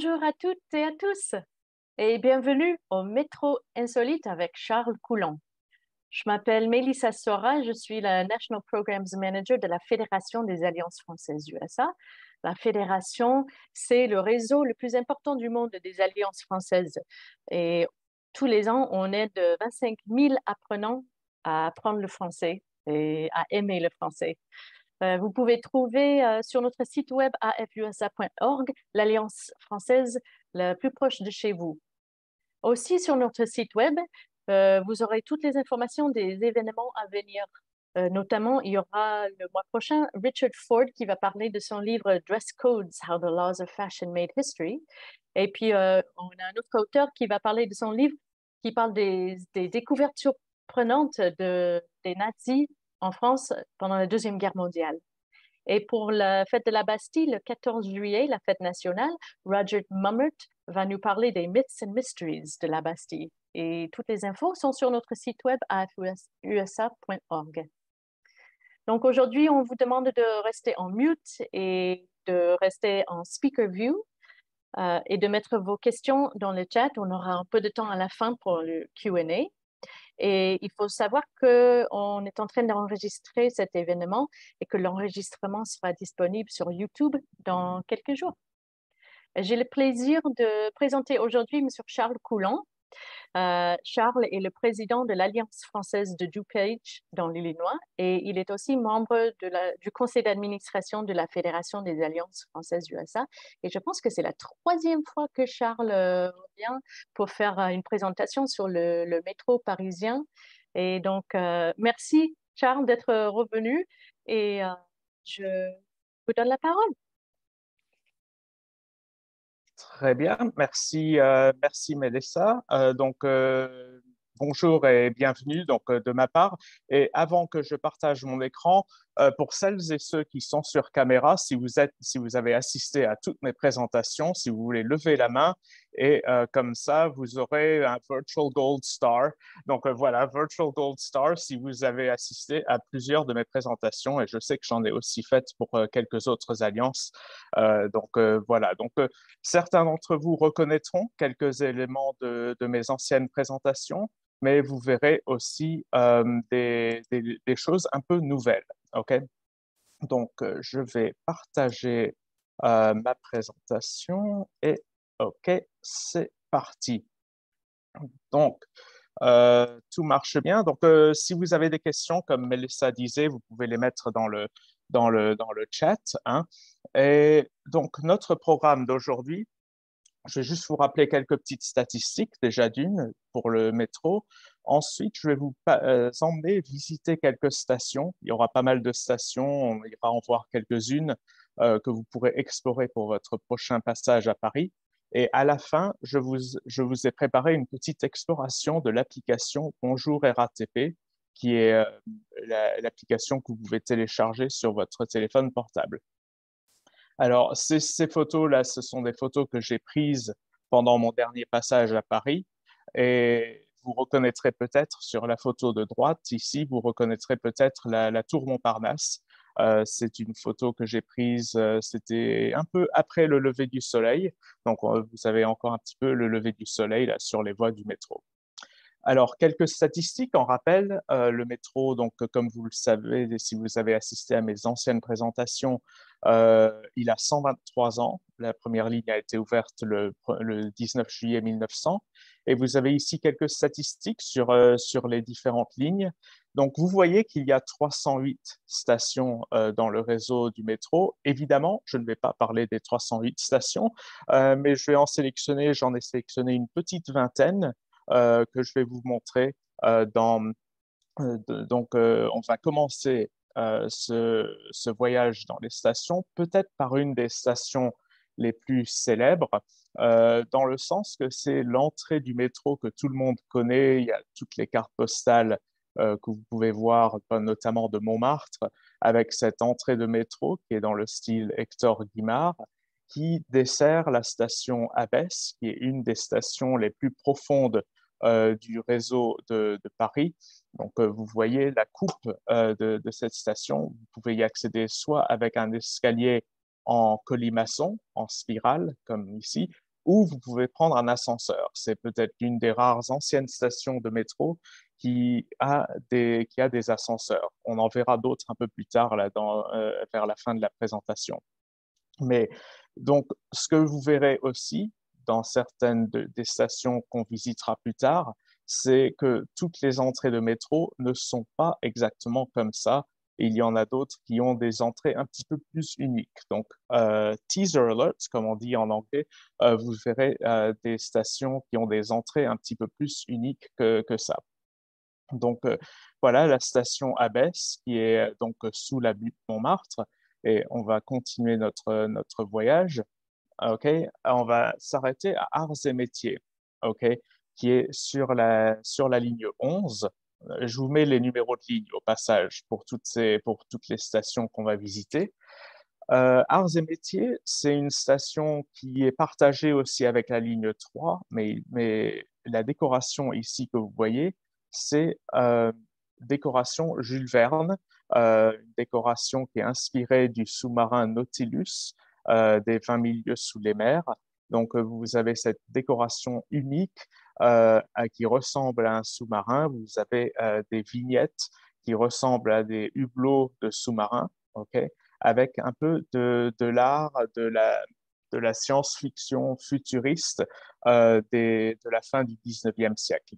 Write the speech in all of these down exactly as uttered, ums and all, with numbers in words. Bonjour à toutes et à tous et bienvenue au Métro Insolite avec Charles Coulon. Je m'appelle Mélissa Sora, je suis la National Programs Manager de la Fédération des Alliances Françaises U S A. La Fédération, c'est le réseau le plus important du monde des Alliances Françaises. Et tous les ans, on aide vingt-cinq mille apprenants à apprendre le français et à aimer le français. Vous pouvez trouver sur notre site web a f u s a point org l'Alliance française la plus proche de chez vous. Aussi sur notre site web, vous aurez toutes les informations des événements à venir. Notamment, il y aura le mois prochain Richard Ford qui va parler de son livre Dress Codes, How the Laws of Fashion Made History. Et puis, on a un autre auteur qui va parler de son livre qui parle des, des découvertes surprenantes de, des nazis en France pendant la Deuxième Guerre mondiale. Et pour la fête de la Bastille, le quatorze juillet, la fête nationale, Roger Mummert va nous parler des Myths and Mysteries de la Bastille. Et toutes les infos sont sur notre site web a f u s a point org. Donc aujourd'hui, on vous demande de rester en mute et de rester en speaker view euh, et de mettre vos questions dans le chat. On aura un peu de temps à la fin pour le Q and A. Et il faut savoir qu'on est en train d'enregistrer cet événement et que l'enregistrement sera disponible sur YouTube dans quelques jours. J'ai le plaisir de présenter aujourd'hui M. Charles Coulon. Euh, Charles est le président de l'Alliance française de DuPage dans l'Illinois et il est aussi membre de la, du conseil d'administration de la Fédération des Alliances françaises U S A. Et je pense que c'est la troisième fois que Charles euh, vient pour faire euh, une présentation sur le, le métro parisien. Et donc, euh, merci Charles d'être revenu et euh, je vous donne la parole. Très bien, merci, euh, merci Mélissa. Euh, donc, euh, bonjour et bienvenue donc, euh, de ma part. Et avant que je partage mon écran, euh, pour celles et ceux qui sont sur caméra, si vous, êtes, si vous avez assisté à toutes mes présentations, si vous voulez lever la main, et euh, comme ça, vous aurez un Virtual Gold Star. Donc euh, voilà, Virtual Gold Star si vous avez assisté à plusieurs de mes présentations, et je sais que j'en ai aussi fait pour euh, quelques autres alliances. Euh, donc euh, voilà, donc euh, certains d'entre vous reconnaîtront quelques éléments de, de mes anciennes présentations, mais vous verrez aussi euh, des, des, des choses un peu nouvelles. Okay? Donc euh, je vais partager euh, ma présentation et OK, c'est parti. Donc, euh, tout marche bien. Donc, euh, si vous avez des questions, comme Mélissa disait, vous pouvez les mettre dans le, dans le, dans le chat. Hein. Et donc, notre programme d'aujourd'hui, je vais juste vous rappeler quelques petites statistiques, déjà d'une, pour le métro. Ensuite, je vais vous euh, emmener visiter quelques stations. Il y aura pas mal de stations, on ira en voir quelques-unes euh, que vous pourrez explorer pour votre prochain passage à Paris. Et à la fin, je vous, je vous ai préparé une petite exploration de l'application Bonjour R A T P, qui est euh, la, l'application que vous pouvez télécharger sur votre téléphone portable. Alors, ces, ces photos-là, ce sont des photos que j'ai prises pendant mon dernier passage à Paris. Et vous reconnaîtrez peut-être sur la photo de droite, ici, vous reconnaîtrez peut-être la, la tour Montparnasse. Euh, c'est une photo que j'ai prise, euh, c'était un peu après le lever du soleil. Donc, euh, vous avez encore un petit peu le lever du soleil là, sur les voies du métro. Alors, quelques statistiques en rappel. Euh, le métro, donc, comme vous le savez, si vous avez assisté à mes anciennes présentations, euh, il a cent vingt-trois ans. La première ligne a été ouverte le, le dix-neuf juillet mille neuf cents. Et vous avez ici quelques statistiques sur, euh, sur les différentes lignes. Donc, vous voyez qu'il y a trois cent huit stations euh, dans le réseau du métro. Évidemment, je ne vais pas parler des trois cent huit stations, euh, mais je vais en sélectionner, j'en ai sélectionné une petite vingtaine euh, que je vais vous montrer. Euh, dans, euh, de, donc, euh, on va commencer euh, ce, ce voyage dans les stations, peut-être par une des stations les plus célèbres, euh, dans le sens que c'est l'entrée du métro que tout le monde connaît. Il y a toutes les cartes postales que vous pouvez voir, notamment de Montmartre, avec cette entrée de métro qui est dans le style Hector Guimard, qui dessert la station Abbesses, qui est une des stations les plus profondes euh, du réseau de, de Paris. Donc, euh, vous voyez la coupe euh, de, de cette station. Vous pouvez y accéder soit avec un escalier en colimaçon, en spirale, comme ici, ou vous pouvez prendre un ascenseur. C'est peut-être l'une des rares anciennes stations de métro qui a des, qui a des ascenseurs. On en verra d'autres un peu plus tard là, dans, euh, vers la fin de la présentation. Mais donc, ce que vous verrez aussi dans certaines de, des stations qu'on visitera plus tard, c'est que toutes les entrées de métro ne sont pas exactement comme ça. Et il y en a d'autres qui ont des entrées un petit peu plus uniques. Donc, euh, teaser alert, comme on dit en anglais, euh, vous verrez euh, des stations qui ont des entrées un petit peu plus uniques que, que ça. Donc, euh, voilà la station Abbesses qui est donc sous la butte Montmartre. Et on va continuer notre, notre voyage. Okay. On va s'arrêter à Arts et Métiers, okay, qui est sur la, sur la ligne onze. Je vous mets les numéros de ligne au passage pour toutes, ces, pour toutes les stations qu'on va visiter. Euh, Arts et Métiers, c'est une station qui est partagée aussi avec la ligne trois, mais, mais la décoration ici que vous voyez, c'est euh, décoration Jules Verne, euh, une décoration qui est inspirée du sous-marin Nautilus, euh, des vingt mille lieues sous les mers. Donc, vous avez cette décoration unique euh, qui ressemble à un sous-marin. Vous avez euh, des vignettes qui ressemblent à des hublots de sous-marins, okay, avec un peu de, de l'art, de la, de la science-fiction futuriste euh, des, de la fin du dix-neuvième siècle.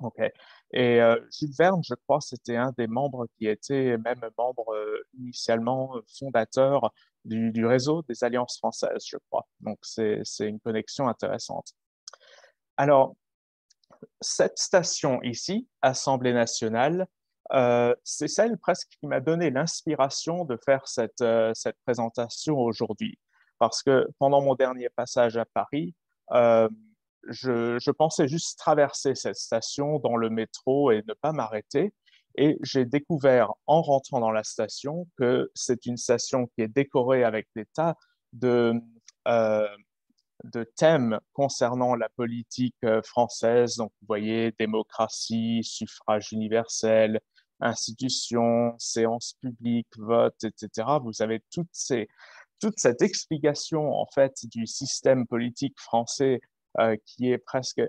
Okay. Et euh, Jules Verne, je crois, c'était un des membres qui était même membre euh, initialement fondateur du, du réseau des Alliances françaises, je crois. Donc, c'est une connexion intéressante. Alors, cette station ici, Assemblée nationale, euh, c'est celle presque qui m'a donné l'inspiration de faire cette, euh, cette présentation aujourd'hui. Parce que pendant mon dernier passage à Paris, euh, Je, je pensais juste traverser cette station dans le métro et ne pas m'arrêter. Et j'ai découvert en rentrant dans la station que c'est une station qui est décorée avec des tas de, euh, de thèmes concernant la politique française. Donc, vous voyez, démocratie, suffrage universel, institutions, séances publiques, vote, et cetera. Vous avez toutes ces, toute cette explication en fait, du système politique français Euh, qui est presque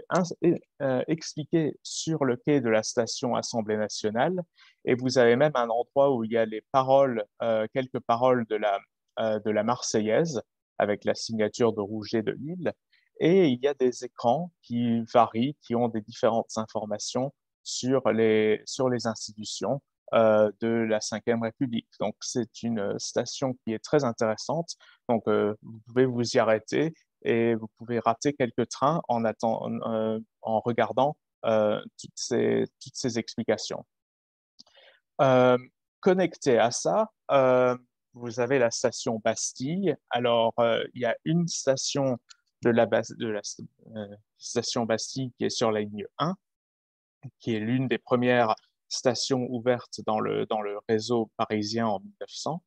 euh, expliqué sur le quai de la station Assemblée nationale. Et vous avez même un endroit où il y a les paroles, euh, quelques paroles de la, euh, de la Marseillaise, avec la signature de Rouget de Lille. Et il y a des écrans qui varient, qui ont des différentes informations sur les, sur les institutions euh, de la cinquième République. Donc, c'est une station qui est très intéressante. Donc, euh, vous pouvez vous y arrêter. Et vous pouvez rater quelques trains en, attend, euh, en regardant euh, toutes, ces, toutes ces explications. Euh, connecté à ça, euh, vous avez la station Bastille. Alors, euh, il y a une station de la, base, de la euh, station Bastille qui est sur la ligne un, qui est l'une des premières stations ouvertes dans le, dans le réseau parisien en mille neuf cents.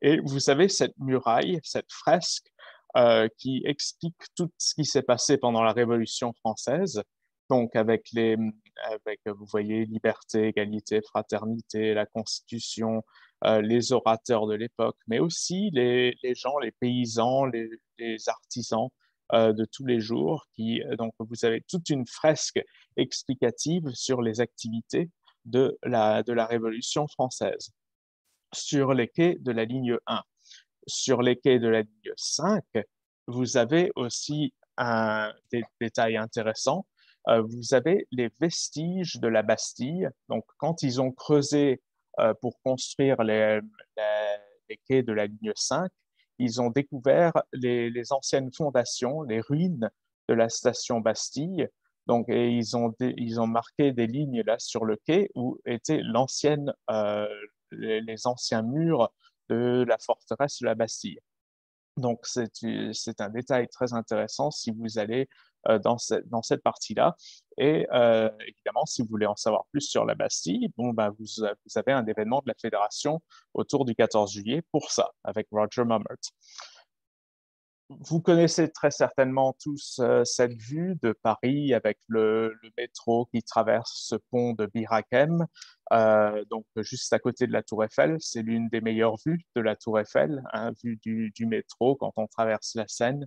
Et vous avez cette muraille, cette fresque, Euh, qui explique tout ce qui s'est passé pendant la Révolution française, donc avec, les, avec vous voyez, liberté, égalité, fraternité, la Constitution, euh, les orateurs de l'époque, mais aussi les, les gens, les paysans, les, les artisans euh, de tous les jours, qui, donc vous avez toute une fresque explicative sur les activités de la, de la Révolution française, sur les quais de la ligne un. Sur les quais de la ligne cinq, vous avez aussi un, des détails intéressants. Euh, vous avez les vestiges de la Bastille. Donc, quand ils ont creusé euh, pour construire les, les, les quais de la ligne cinq, ils ont découvert les, les anciennes fondations, les ruines de la station Bastille. Donc, et ils ont, dé, ils ont marqué des lignes là sur le quai où étaient l'ancienne, euh, les, les anciens murs de la forteresse de la Bastille. Donc, c'est un détail très intéressant si vous allez euh, dans, ce, dans cette partie-là. Et euh, évidemment, si vous voulez en savoir plus sur la Bastille, bon, ben, vous, vous avez un événement de la Fédération autour du quatorze juillet pour ça, avec Roger Mummert. Vous connaissez très certainement tous euh, cette vue de Paris avec le, le métro qui traverse ce pont de Bir-Hakeim, euh, donc juste à côté de la Tour Eiffel. C'est l'une des meilleures vues de la Tour Eiffel, hein, vue du, du métro quand on traverse la Seine.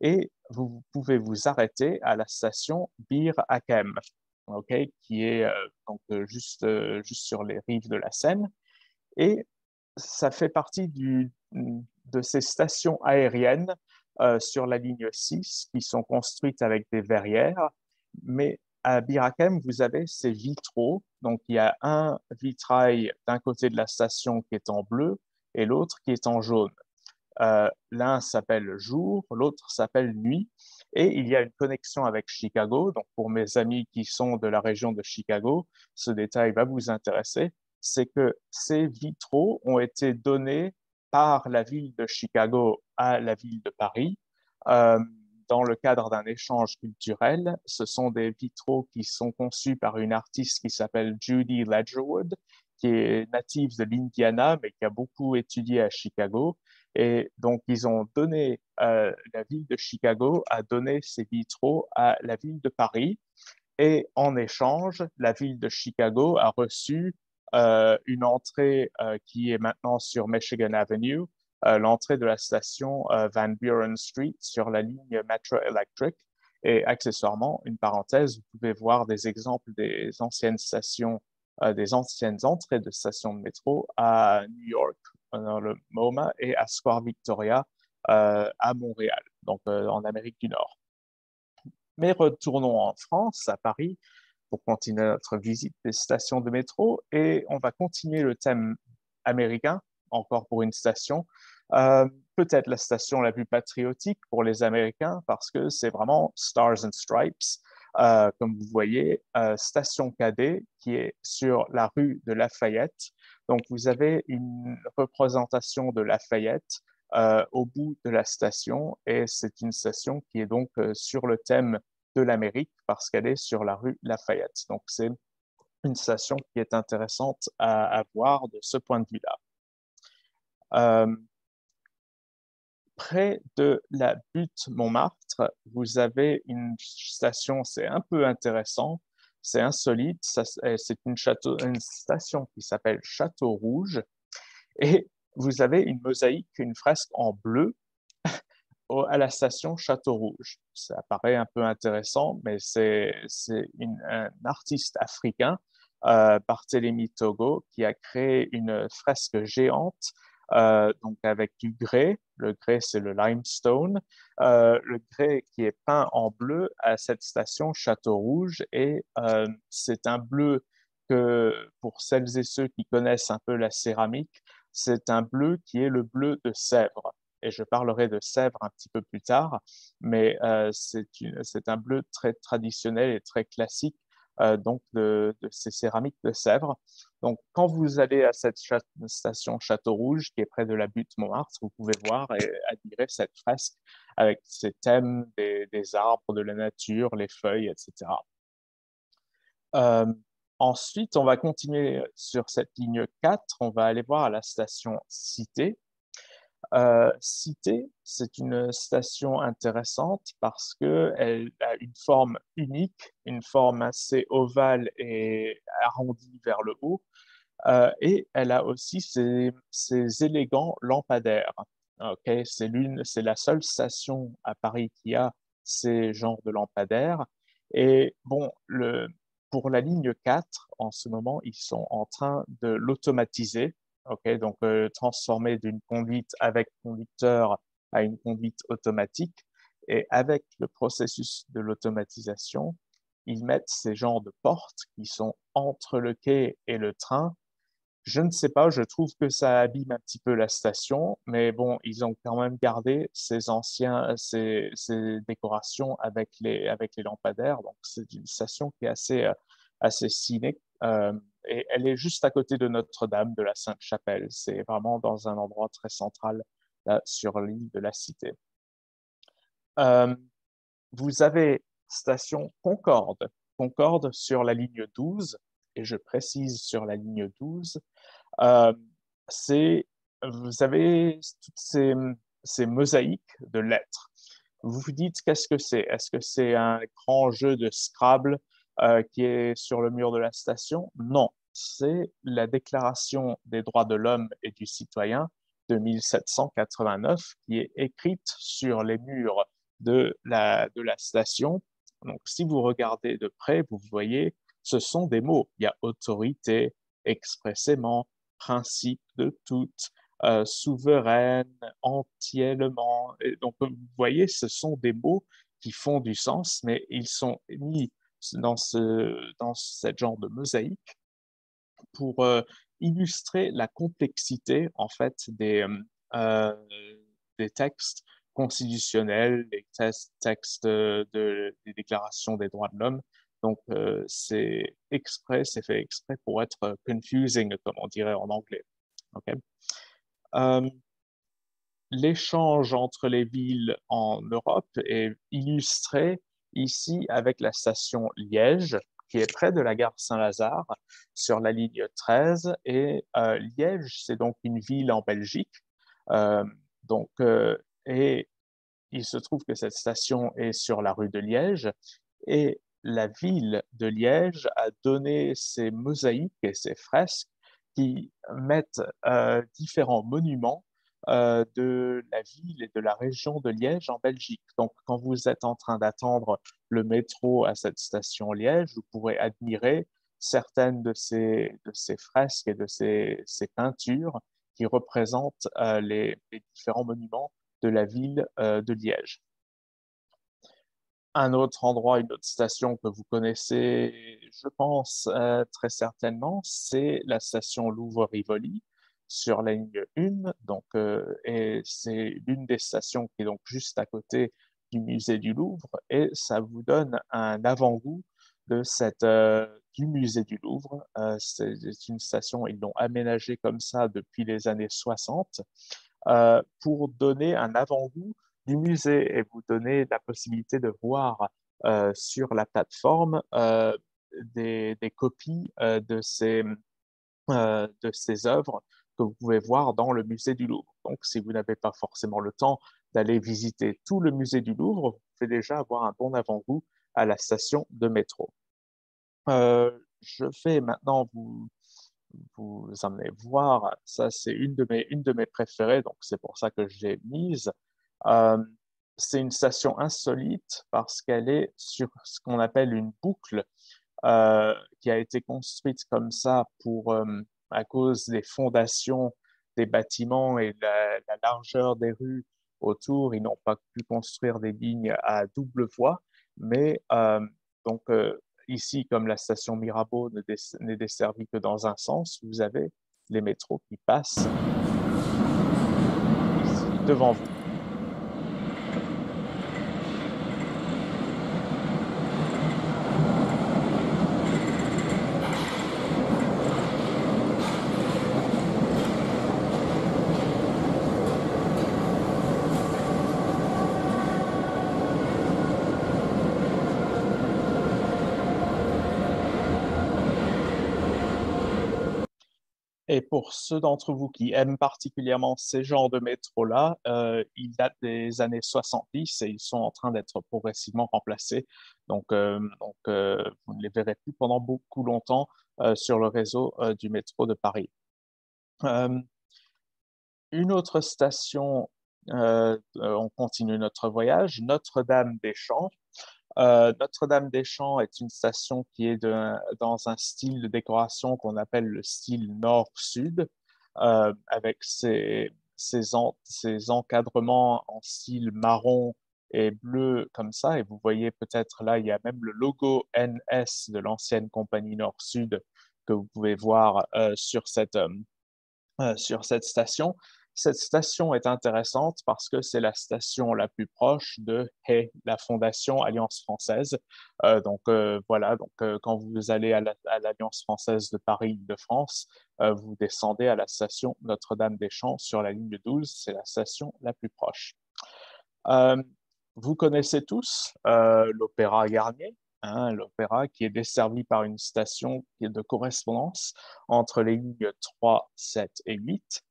et vous pouvez vous arrêter à la station Bir-Hakeim, okay, qui est euh, donc, juste, euh, juste sur les rives de la Seine. Et ça fait partie du, de ces stations aériennes euh, sur la ligne six qui sont construites avec des verrières, mais à Bir-Hakeim, vous avez ces vitraux. Donc, il y a un vitrail d'un côté de la station qui est en bleu et l'autre qui est en jaune. Euh, L'un s'appelle jour, l'autre s'appelle nuit. Et il y a une connexion avec Chicago. Donc, pour mes amis qui sont de la région de Chicago, ce détail va vous intéresser. C'est que ces vitraux ont été donnés par la ville de Chicago à la ville de Paris. Euh, Dans le cadre d'un échange culturel, ce sont des vitraux qui sont conçus par une artiste qui s'appelle Judy Ledgerwood, qui est native de l'Indiana, mais qui a beaucoup étudié à Chicago. Et donc, ils ont donné, euh, la ville de Chicago a donné ces vitraux à la ville de Paris. Et en échange, la ville de Chicago a reçu euh, une entrée euh, qui est maintenant sur Michigan Avenue, Euh, l'entrée de la station euh, Van Buren Street sur la ligne Metro Electric. Et accessoirement, une parenthèse, vous pouvez voir des exemples des anciennes stations, euh, des anciennes entrées de stations de métro à New York, dans le MoMA, et à Square Victoria euh, à Montréal, donc euh, en Amérique du Nord. Mais retournons en France, à Paris, pour continuer notre visite des stations de métro, et on va continuer le thème américain, encore pour une station, euh, peut-être la station la plus patriotique pour les Américains, parce que c'est vraiment Stars and Stripes, euh, comme vous voyez, euh, station cadet qui est sur la rue de Lafayette. Donc, vous avez une représentation de Lafayette euh, au bout de la station, et c'est une station qui est donc euh, sur le thème de l'Amérique, parce qu'elle est sur la rue Lafayette. Donc, c'est une station qui est intéressante à, à voir de ce point de vue-là. Euh, près de la butte Montmartre, vous avez une station, c'est un peu intéressant, c'est insolite, c'est une, une station qui s'appelle Château Rouge, et vous avez une mosaïque, une fresque en bleu à la station Château Rouge. Ça paraît un peu intéressant, mais c'est un artiste africain, euh, Barthélemy Togo, qui a créé une fresque géante. Euh, donc avec du grès, le grès c'est le limestone, euh, le grès qui est peint en bleu à cette station Château Rouge, et euh, c'est un bleu que, pour celles et ceux qui connaissent un peu la céramique, c'est un bleu qui est le bleu de Sèvres, et je parlerai de Sèvres un petit peu plus tard, mais euh, c'est un bleu très traditionnel et très classique. Euh, donc de, de ces céramiques de Sèvres. Donc, quand vous allez à cette cha station Château Rouge qui est près de la butte Montmartre, vous pouvez voir et admirer cette fresque avec ces thèmes des, des arbres, de la nature, les feuilles, et cetera. Euh, ensuite, on va continuer sur cette ligne quatre, on va aller voir à la station Cité. Euh, Cité, c'est une station intéressante parce qu'elle a une forme unique, une forme assez ovale et arrondie vers le haut, euh, et elle a aussi ses, ses élégants lampadaires. Okay, c'est l'une, c'est la seule station à Paris qui a ces genres de lampadaires. Et bon, le, pour la ligne quatre, en ce moment, ils sont en train de l'automatiser. Okay, donc, euh, transformer d'une conduite avec conducteur à une conduite automatique. Et avec le processus de l'automatisation, ils mettent ces genres de portes qui sont entre le quai et le train. Je ne sais pas, je trouve que ça abîme un petit peu la station, mais bon, ils ont quand même gardé ces anciens, ces, ces décorations avec les, avec les lampadaires. Donc, c'est une station qui est assez, assez cynique. Euh, Et elle est juste à côté de Notre-Dame de la Sainte-Chapelle. C'est vraiment dans un endroit très central là, sur l'île de la Cité. Euh, vous avez station Concorde. Concorde sur la ligne douze, et je précise sur la ligne douze. Euh, vous avez toutes ces, ces mosaïques de lettres. Vous vous dites qu'est-ce que c'est? Est-ce que c'est un grand jeu de Scrabble Euh, qui est sur le mur de la station? Non, c'est la Déclaration des droits de l'homme et du citoyen de mille sept cent quatre-vingt-neuf qui est écrite sur les murs de la, de la station. Donc, si vous regardez de près, vous voyez, ce sont des mots. Il y a autorité, expressément, principe de toute, euh, souveraine, entièrement. Et donc, vous voyez, ce sont des mots qui font du sens, mais ils sont mis dans ce, dans ce genre de mosaïque pour euh, illustrer la complexité, en fait, des, euh, des textes constitutionnels, des textes, textes de, de, des déclarations des droits de l'homme. Donc, euh, c'est exprès, c'est fait exprès pour être confusing, comme on dirait en anglais. Okay. Euh, L'échange entre les villes en Europe est illustré ici avec la station Liège, qui est près de la gare Saint-Lazare, sur la ligne treize. Et euh, Liège, c'est donc une ville en Belgique. Euh, donc, euh, et il se trouve que cette station est sur la rue de Liège. Et la ville de Liège a donné ses mosaïques et ses fresques qui mettent euh, différents monuments euh, de la ville et de la région de Liège en Belgique. Donc, quand vous êtes en train d'attendre le métro à cette station Liège, vous pourrez admirer certaines de ces, de ces fresques et de ces, ces peintures qui représentent euh, les, les différents monuments de la ville euh, de Liège. Un autre endroit, une autre station que vous connaissez, je pense euh, très certainement, c'est la station Louvre-Rivoli sur la ligne un. Donc, euh, et c'est l'une des stations qui est donc juste à côté du musée du Louvre, et ça vous donne un avant-goût de cette euh, du musée du Louvre. Euh, c'est une station, ils l'ont aménagée comme ça depuis les années soixante euh, pour donner un avant-goût du musée et vous donner la possibilité de voir euh, sur la plateforme euh, des, des copies euh, de, ces, euh, de ces œuvres que vous pouvez voir dans le musée du Louvre. Donc, si vous n'avez pas forcément le temps d'aller visiter tout le musée du Louvre, vous pouvez déjà avoir un bon avant-goût à la station de métro. Euh, je vais maintenant vous, vous emmener voir, ça c'est une de mes, une de mes préférées, donc c'est pour ça que je l'ai mise. Euh, c'est une station insolite parce qu'elle est sur ce qu'on appelle une boucle euh, qui a été construite comme ça pour, euh, à cause des fondations des bâtiments et la, la largeur des rues autour. Ils n'ont pas pu construire des lignes à double voie, mais euh, donc euh, ici, comme la station Mirabeau n'est dess- n'est desservie que dans un sens, vous avez les métros qui passent ici devant vous. Et pour ceux d'entre vous qui aiment particulièrement ces genres de métros-là, euh, ils datent des années soixante-dix et ils sont en train d'être progressivement remplacés. Donc, euh, donc euh, vous ne les verrez plus pendant beaucoup longtemps euh, sur le réseau euh, du métro de Paris. Euh, une autre station, euh, on continue notre voyage, Notre-Dame-des-Champs. Euh, Notre-Dame-des-Champs est une station qui est de, dans un style de décoration qu'on appelle le style nord-sud, euh, avec ses, ses, en, ses encadrements en style marron et bleu comme ça. Et vous voyez peut-être là, il y a même le logo N S de l'ancienne compagnie nord-sud que vous pouvez voir euh, sur, cette, euh, sur cette station. Cette station est intéressante parce que c'est la station la plus proche de hey, la Fondation Alliance française. Euh, donc euh, voilà, donc, euh, quand vous allez à l'Alliance française de Paris-Île-de-France, euh, vous descendez à la station Notre-Dame-des-Champs sur la ligne douze, c'est la station la plus proche. Euh, vous connaissez tous euh, l'Opéra Garnier, hein, l'Opéra qui est desservi par une station de correspondance entre les lignes trois, sept et huit.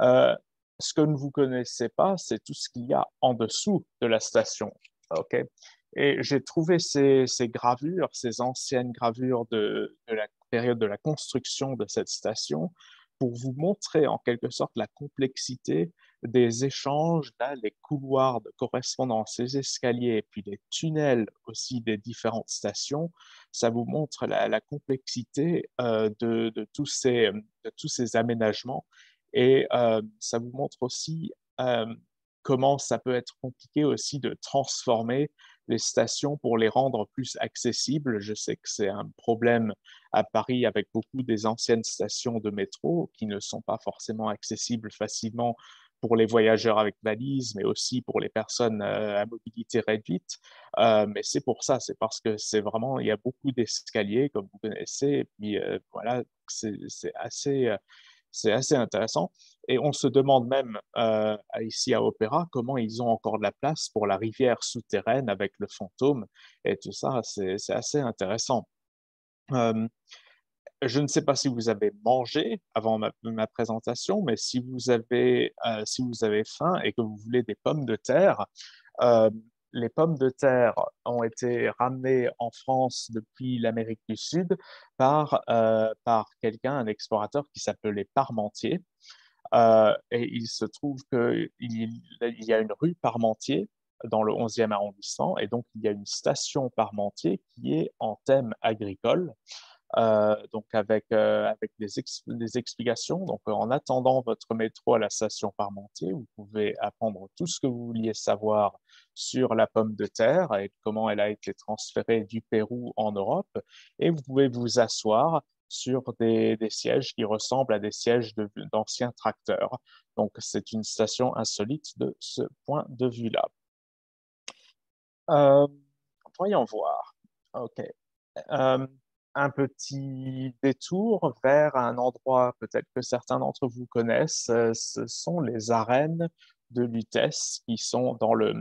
Euh, ce que vous ne connaissez pas, c'est tout ce qu'il y a en dessous de la station. Okay. Et j'ai trouvé ces, ces gravures, ces anciennes gravures de, de la période de la construction de cette station pour vous montrer en quelque sorte la complexité des échanges, là, les couloirs de correspondance, les escaliers, puis les tunnels aussi des différentes stations, ça vous montre la, la complexité euh, de, de, tous ces, de tous ces aménagements et euh, ça vous montre aussi euh, comment ça peut être compliqué aussi de transformer les stations pour les rendre plus accessibles. Je sais que c'est un problème à Paris avec beaucoup des anciennes stations de métro qui ne sont pas forcément accessibles facilement pour les voyageurs avec valise, mais aussi pour les personnes à mobilité réduite. Euh, mais c'est pour ça, c'est parce que c'est vraiment, il y a beaucoup d'escaliers, comme vous connaissez, et puis euh, voilà, c'est assez... Euh, C'est assez intéressant. Et on se demande même, euh, ici à Opéra, comment ils ont encore de la place pour la rivière souterraine avec le fantôme et tout ça. C'est assez intéressant. Euh, je ne sais pas si vous avez mangé avant ma, ma présentation, mais si vous avez, euh, si vous avez faim et que vous voulez des pommes de terre, euh, les pommes de terre ont été ramenées en France depuis l'Amérique du Sud par, euh, par quelqu'un, un explorateur qui s'appelait Parmentier. Euh, et il se trouve qu'il il y a une rue Parmentier dans le onzième arrondissement, et donc il y a une station Parmentier qui est en thème agricole. Euh, donc avec, euh, avec des, ex, des explications. Donc, euh, en attendant votre métro à la station Parmentier, vous pouvez apprendre tout ce que vous vouliez savoir sur la pomme de terre et comment elle a été transférée du Pérou en Europe. Et vous pouvez vous asseoir sur des, des sièges qui ressemblent à des sièges d'anciens de, tracteurs. Donc, c'est une station insolite de ce point de vue-là. Euh, voyons voir. OK. Euh, un petit détour vers un endroit peut-être que certains d'entre vous connaissent, ce sont les arènes de Lutèce qui sont dans le,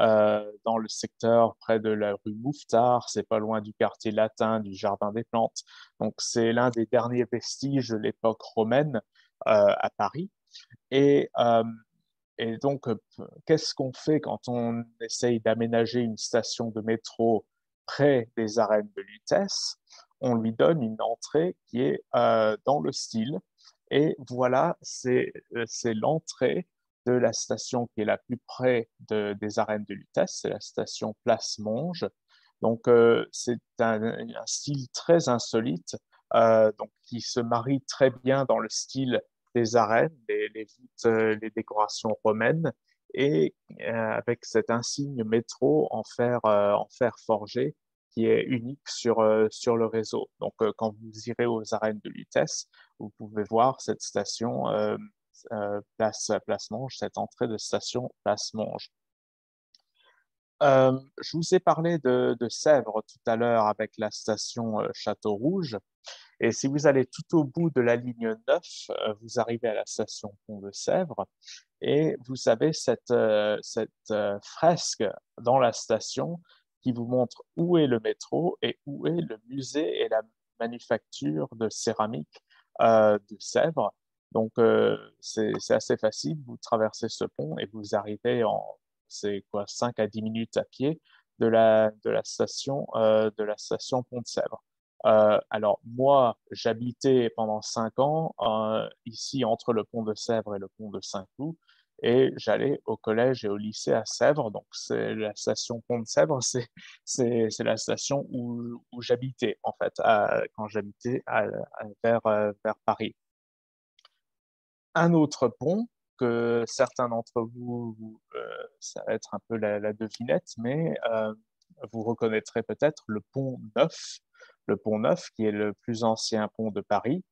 euh, dans le secteur près de la rue Mouffetard, c'est pas loin du quartier latin, du Jardin des Plantes. Donc c'est l'un des derniers vestiges de l'époque romaine euh, à Paris. Et euh, et donc qu'est-ce qu'on fait quand on essaye d'aménager une station de métro près des arènes de Lutèce? On lui donne une entrée qui est euh, dans le style. Et voilà, c'est l'entrée de la station qui est la plus près de, des arènes de Lutèce, c'est la station Place Monge. Donc, euh, c'est un, un style très insolite, euh, donc, qui se marie très bien dans le style des arènes, les, les, voûtes, les décorations romaines, et euh, avec cet insigne métro en fer, euh, en fer forgé qui est unique sur, euh, sur le réseau. Donc, euh, quand vous irez aux arènes de Lutèce, vous pouvez voir cette station euh, euh, place, place Monge, cette entrée de station Place Monge. Euh, je vous ai parlé de, de Sèvres tout à l'heure avec la station euh, Château Rouge. Et si vous allez tout au bout de la ligne neuf, euh, vous arrivez à la station Pont de Sèvres. Et vous avez cette, euh, cette euh, fresque dans la station qui vous montre où est le métro et où est le musée et la manufacture de céramique euh, de Sèvres. Donc, euh, c'est assez facile. Vous traversez ce pont et vous arrivez en c'est quoi, cinq à dix minutes à pied de la, de la station, euh, de la station Pont de Sèvres. Euh, alors, moi, j'habitais pendant cinq ans euh, ici entre le pont de Sèvres et le pont de Saint-Cloud, et j'allais au collège et au lycée à Sèvres, donc c'est la station Pont de Sèvres, c'est la station où, où j'habitais, en fait, à, quand j'habitais vers, vers Paris. Un autre pont que certains d'entre vous, vous euh, ça va être un peu la, la devinette, mais euh, vous reconnaîtrez peut-être le pont neuf, le pont neuf, qui est le plus ancien pont de Paris,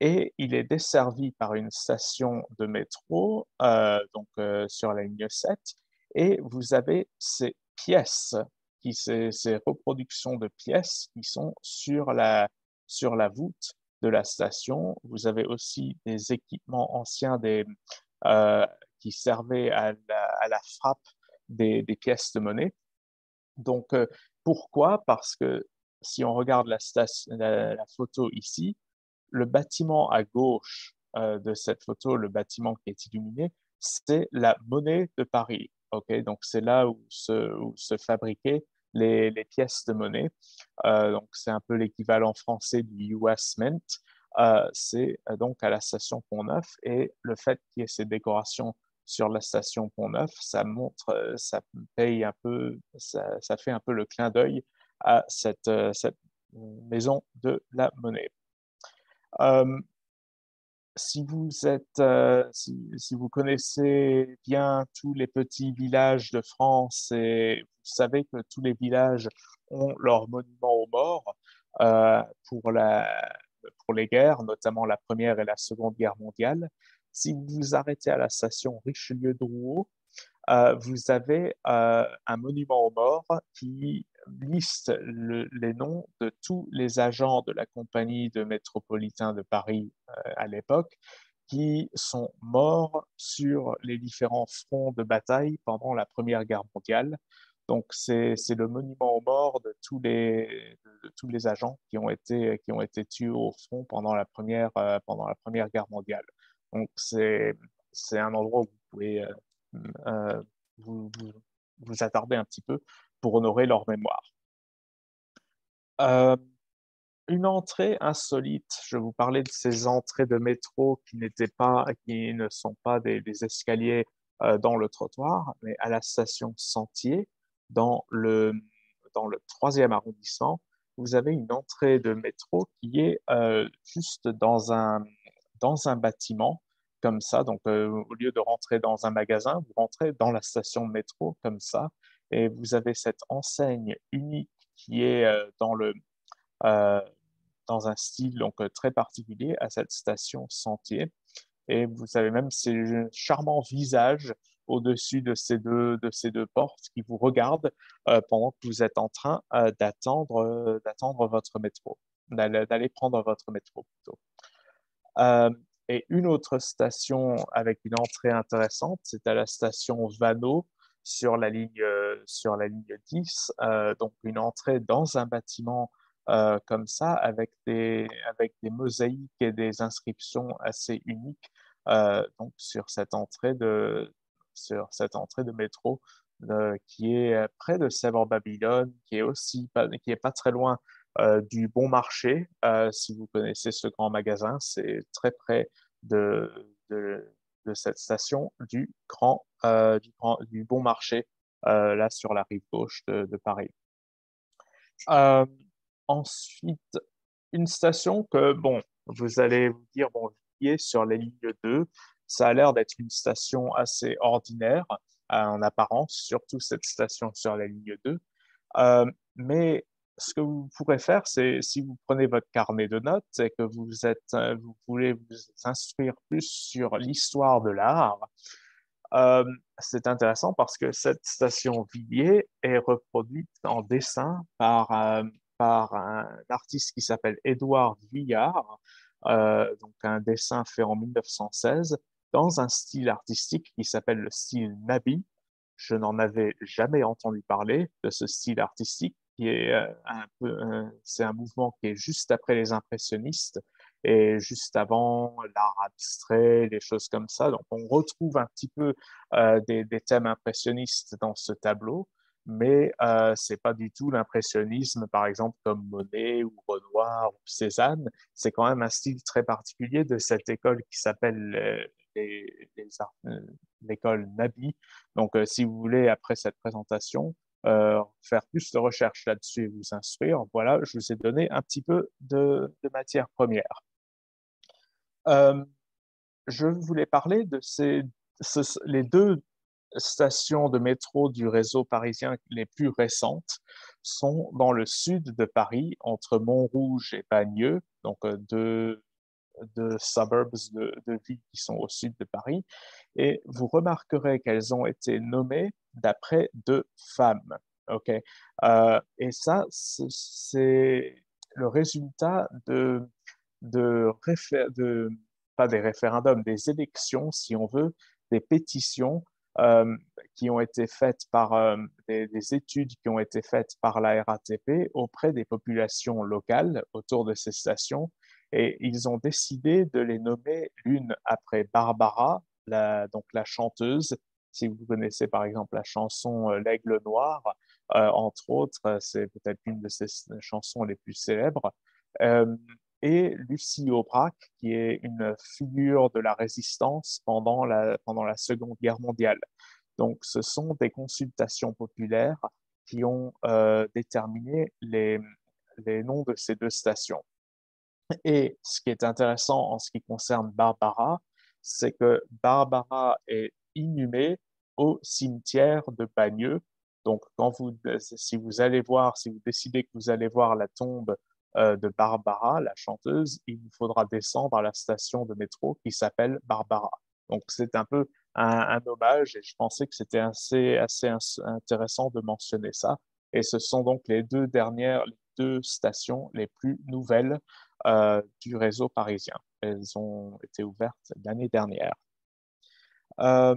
et il est desservi par une station de métro euh, donc, euh, sur la ligne sept, et vous avez ces pièces, qui, ces, ces reproductions de pièces qui sont sur la, sur la voûte de la station. Vous avez aussi des équipements anciens des, euh, qui servaient à la, à la frappe des, des pièces de monnaie. Donc, euh, pourquoi? Parce que si on regarde la, station, la, la photo ici, le bâtiment à gauche euh, de cette photo, le bâtiment qui est illuminé, c'est la monnaie de Paris. Okay, donc, c'est là où se, où se fabriquaient les, les pièces de monnaie. Euh, donc, c'est un peu l'équivalent français du U S Mint. Euh, c'est donc à la station Pont-Neuf, et le fait qu'il y ait ces décorations sur la station Pont-Neuf, ça montre, ça paye un peu, ça, ça fait un peu le clin d'œil à cette, cette maison de la monnaie. Euh, si vous êtes, euh, si, si vous connaissez bien tous les petits villages de France et vous savez que tous les villages ont leur monument aux morts euh, pour la, pour les guerres, notamment la Première et la Seconde Guerre mondiale. Si vous vous arrêtez à la station Richelieu-Drouot, euh, vous avez euh, un monument aux morts qui liste le, les noms de tous les agents de la compagnie de métropolitain de Paris euh, à l'époque qui sont morts sur les différents fronts de bataille pendant la Première Guerre mondiale. Donc, c'est le monument aux morts de tous les, de tous les agents qui ont été, qui ont été tués au front pendant la Première, euh, pendant la Première Guerre mondiale. Donc, c'est un endroit où vous pouvez euh, euh, vous, vous, vous attarder un petit peu pour honorer leur mémoire. Euh, une entrée insolite. Je vous parlais de ces entrées de métro qui, n'étaient pas, qui ne sont pas des, des escaliers euh, dans le trottoir, mais à la station Sentier, dans le, dans le troisième arrondissement, vous avez une entrée de métro qui est euh, juste dans un, dans un bâtiment, comme ça. Donc, euh, au lieu de rentrer dans un magasin, vous rentrez dans la station de métro, comme ça, et vous avez cette enseigne unique qui est euh, dans, le, euh, dans un style donc, très particulier à cette station Sentier. Et vous avez même ces charmants visages au-dessus de ces deux, de ces deux portes qui vous regardent euh, pendant que vous êtes en train euh, d'attendre euh, d'attendre votre métro, d'aller prendre votre métro plutôt. Euh, et une autre station avec une entrée intéressante, c'est à la station Vanneau sur la ligne, euh, sur la ligne dix, euh, donc une entrée dans un bâtiment euh, comme ça, avec des, avec des mosaïques et des inscriptions assez uniques euh, donc sur cette entrée de sur cette entrée de métro euh, qui est près de Sèvres-Babylone, qui est aussi pas, qui est pas très loin euh, du Bon Marché. Euh, si vous connaissez ce grand magasin, c'est très près de, de, de cette station du, grand, euh, du, grand, du Bon Marché, euh, là sur la rive gauche de, de Paris. Euh, ensuite, une station que, bon, vous allez vous dire, bon, qui est sur les lignes deux, ça a l'air d'être une station assez ordinaire euh, en apparence, surtout cette station sur la ligne deux. Euh, mais ce que vous pourrez faire, c'est si vous prenez votre carnet de notes et que vous, êtes, euh, vous voulez vous instruire plus sur l'histoire de l'art, euh, c'est intéressant parce que cette station Villiers est reproduite en dessin par, euh, par un artiste qui s'appelle Édouard Vuillard, euh, donc un dessin fait en mille neuf cent seize. Dans un style artistique qui s'appelle le style Nabi. Je n'en avais jamais entendu parler de ce style artistique, qui est un peu, c'est un mouvement qui est juste après les impressionnistes et juste avant l'art abstrait, les choses comme ça. Donc on retrouve un petit peu euh, des, des thèmes impressionnistes dans ce tableau, mais euh, c'est pas du tout l'impressionnisme, par exemple, comme Monet ou Renoir ou Cézanne. C'est quand même un style très particulier de cette école qui s'appelle euh, l'école Nabi. Donc, euh, si vous voulez, après cette présentation, euh, faire plus de recherches là-dessus et vous instruire, voilà, je vous ai donné un petit peu de, de matière première. Euh, je voulais parler de ces, ce, les deux stations de métro du réseau parisien les plus récentes sont dans le sud de Paris, entre Montrouge et Bagneux, donc euh, deux de suburbs de, de villes qui sont au sud de Paris, et vous remarquerez qu'elles ont été nommées d'après deux femmes. Okay. Euh, et ça, c'est le résultat de, de, réfé de, pas des référendums, des élections, si on veut, des pétitions euh, qui ont été faites par, euh, des, des études qui ont été faites par la R A T P auprès des populations locales autour de ces stations. Et ils ont décidé de les nommer l'une après Barbara, la, donc la chanteuse. Si vous connaissez par exemple la chanson euh, « L'Aigle Noir euh, », entre autres, c'est peut-être une de ses chansons les plus célèbres. Euh, et Lucie Aubrac, qui est une figure de la résistance pendant la, pendant la Seconde Guerre mondiale. Donc, ce sont des consultations populaires qui ont euh, déterminé les, les noms de ces deux stations. Et ce qui est intéressant en ce qui concerne Barbara, c'est que Barbara est inhumée au cimetière de Bagneux. Donc, quand vous, si vous allez voir, si vous décidez que vous allez voir la tombe euh, de Barbara, la chanteuse, il vous faudra descendre à la station de métro qui s'appelle Barbara. Donc, c'est un peu un, un hommage et je pensais que c'était assez, assez intéressant de mentionner ça. Et ce sont donc les deux dernières, les deux stations les plus nouvelles euh, du réseau parisien. Elles ont été ouvertes l'année dernière. Euh,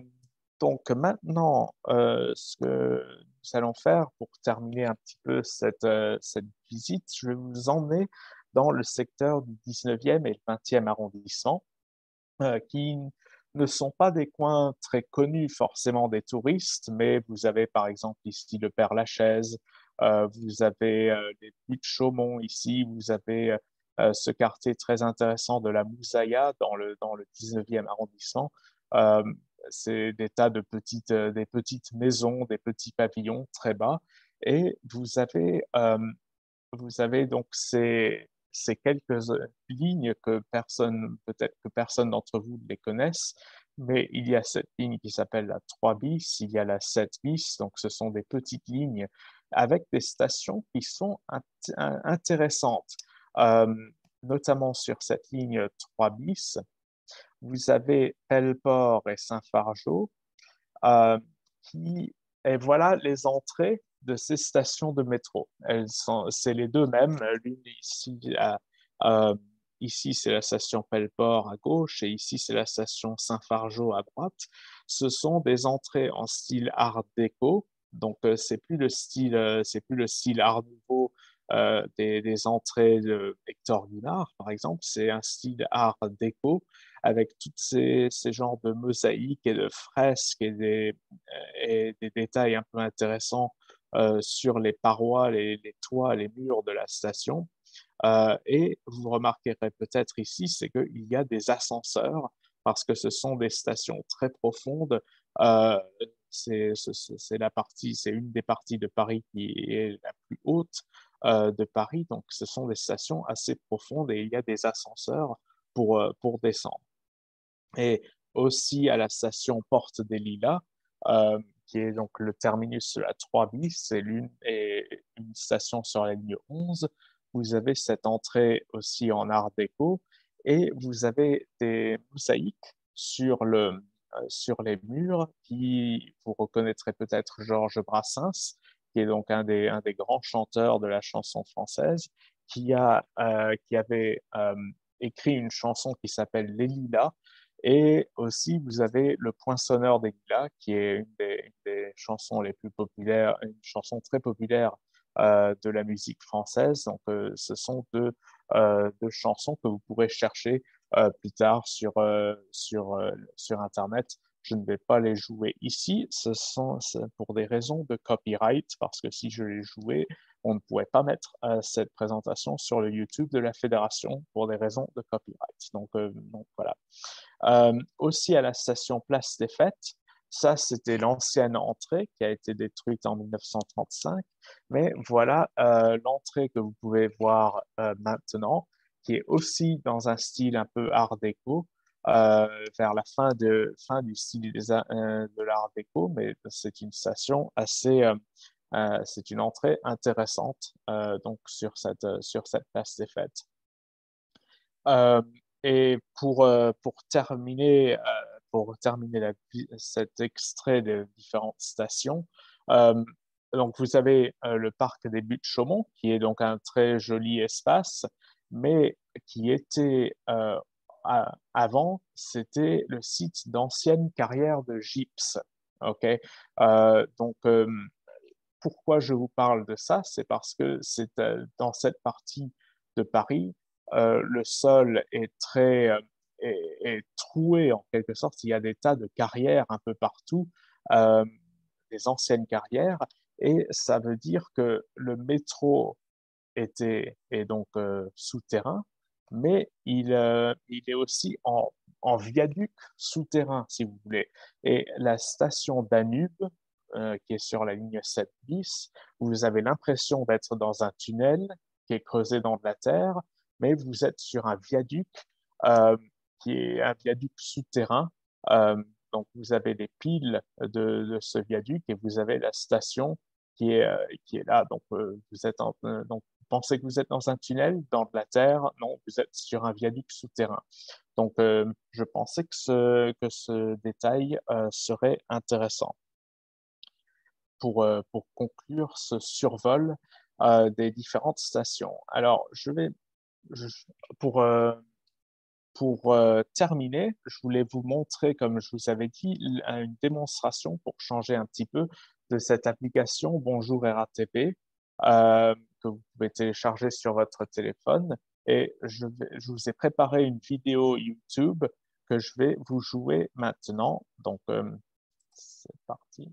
Donc maintenant, euh, ce que nous allons faire pour terminer un petit peu cette, euh, cette visite, je vais vous emmener dans le secteur du dix-neuvième et le vingtième arrondissement, euh, qui ne sont pas des coins très connus forcément des touristes, mais vous avez par exemple ici le Père-Lachaise, euh, vous avez euh, les buttes Chaumont ici, vous avez euh, ce quartier très intéressant de la Moussaïa dans le, dans le dix-neuvième arrondissement. Euh, C'est des tas de petites, des petites maisons, des petits pavillons très bas. Et vous avez, euh, vous avez donc ces, ces quelques lignes que personne, peut-être que personne d'entre vous ne les connaisse, mais il y a cette ligne qui s'appelle la trois bis, il y a la sept bis, donc ce sont des petites lignes avec des stations qui sont int intéressantes, euh, notamment sur cette ligne trois bis. Vous avez Pelleport et Saint-Fargeau, euh, qui, et voilà les entrées de ces stations de métro. Elles sont, c'est les deux mêmes. L'une ici, à, euh, ici c'est la station Pelleport à gauche et ici c'est la station Saint-Fargeau à droite. Ce sont des entrées en style art déco, donc euh, c'est plus le style, euh, c'est plus le style art nouveau. Euh, des, des entrées de Hector Guimard, par exemple, c'est un style art déco avec tous ces, ces genres de mosaïques et de fresques et des, et des détails un peu intéressants euh, sur les parois, les, les toits, les murs de la station. Euh, et vous remarquerez peut-être ici, c'est qu'il y a des ascenseurs parce que ce sont des stations très profondes. Euh, c'est la partie, c'est une des parties de Paris qui est la plus haute de Paris, donc ce sont des stations assez profondes et il y a des ascenseurs pour, pour descendre. Et aussi à la station Porte des Lilas, euh, qui est donc le terminus de la trois bis, c'est l'une et une station sur la ligne onze, vous avez cette entrée aussi en art déco et vous avez des mosaïques sur, le, euh, sur les murs qui, vous reconnaîtrez peut-être Georges Brassens, qui est donc un des, un des grands chanteurs de la chanson française, qui, a, euh, qui avait euh, écrit une chanson qui s'appelle Les Lilas. Et aussi, vous avez Le Poinçonneur des Lilas, qui est une des, une des chansons les plus populaires, une chanson très populaire euh, de la musique française. Donc, euh, ce sont deux, euh, deux chansons que vous pourrez chercher euh, plus tard sur, euh, sur, euh, sur Internet. Je ne vais pas les jouer ici, ce sont pour des raisons de copyright, parce que si je les jouais, on ne pourrait pas mettre euh, cette présentation sur le YouTube de la Fédération pour des raisons de copyright. Donc, euh, donc voilà. Euh, aussi à la station Place des Fêtes, ça c'était l'ancienne entrée qui a été détruite en mille neuf cent trente-cinq, mais voilà euh, l'entrée que vous pouvez voir euh, maintenant, qui est aussi dans un style un peu art déco, Euh, vers la fin, de, fin du style des, euh, de l'art déco, mais c'est une station assez, euh, euh, c'est une entrée intéressante euh, donc sur cette, euh, sur cette place des fêtes. Euh, et pour, euh, pour terminer, euh, pour terminer la, cet extrait des différentes stations, euh, donc vous avez euh, le parc des Buttes Chaumont, qui est donc un très joli espace, mais qui était euh, avant, c'était le site d'anciennes carrières de gypse. Okay euh, donc, euh, pourquoi je vous parle de ça? C'est parce que c'est euh, dans cette partie de Paris, euh, le sol est très euh, est, est troué en quelque sorte. Il y a des tas de carrières un peu partout, euh, des anciennes carrières, et ça veut dire que le métro était est donc euh, souterrain. mais il, euh, il est aussi en, en viaduc souterrain, si vous voulez. Et la station Danube, euh, qui est sur la ligne sept bis, vous avez l'impression d'être dans un tunnel qui est creusé dans de la terre, mais vous êtes sur un viaduc euh, qui est un viaduc souterrain. Euh, donc, vous avez des piles de, de ce viaduc et vous avez la station qui est, euh, qui est là. Donc, euh, vous êtes en, euh, donc, pensez que vous êtes dans un tunnel, dans de la terre. Non, vous êtes sur un viaduc souterrain. Donc, euh, je pensais que ce, que ce détail euh, serait intéressant. Pour, euh, pour conclure ce survol euh, des différentes stations. Alors, je vais... Je, pour... Euh, Pour euh, terminer, je voulais vous montrer, comme je vous avais dit, une démonstration pour changer un petit peu de cette application Bonjour R A T P euh, que vous pouvez télécharger sur votre téléphone. Et je, vais, je vous ai préparé une vidéo YouTube que je vais vous jouer maintenant. Donc, euh, c'est parti.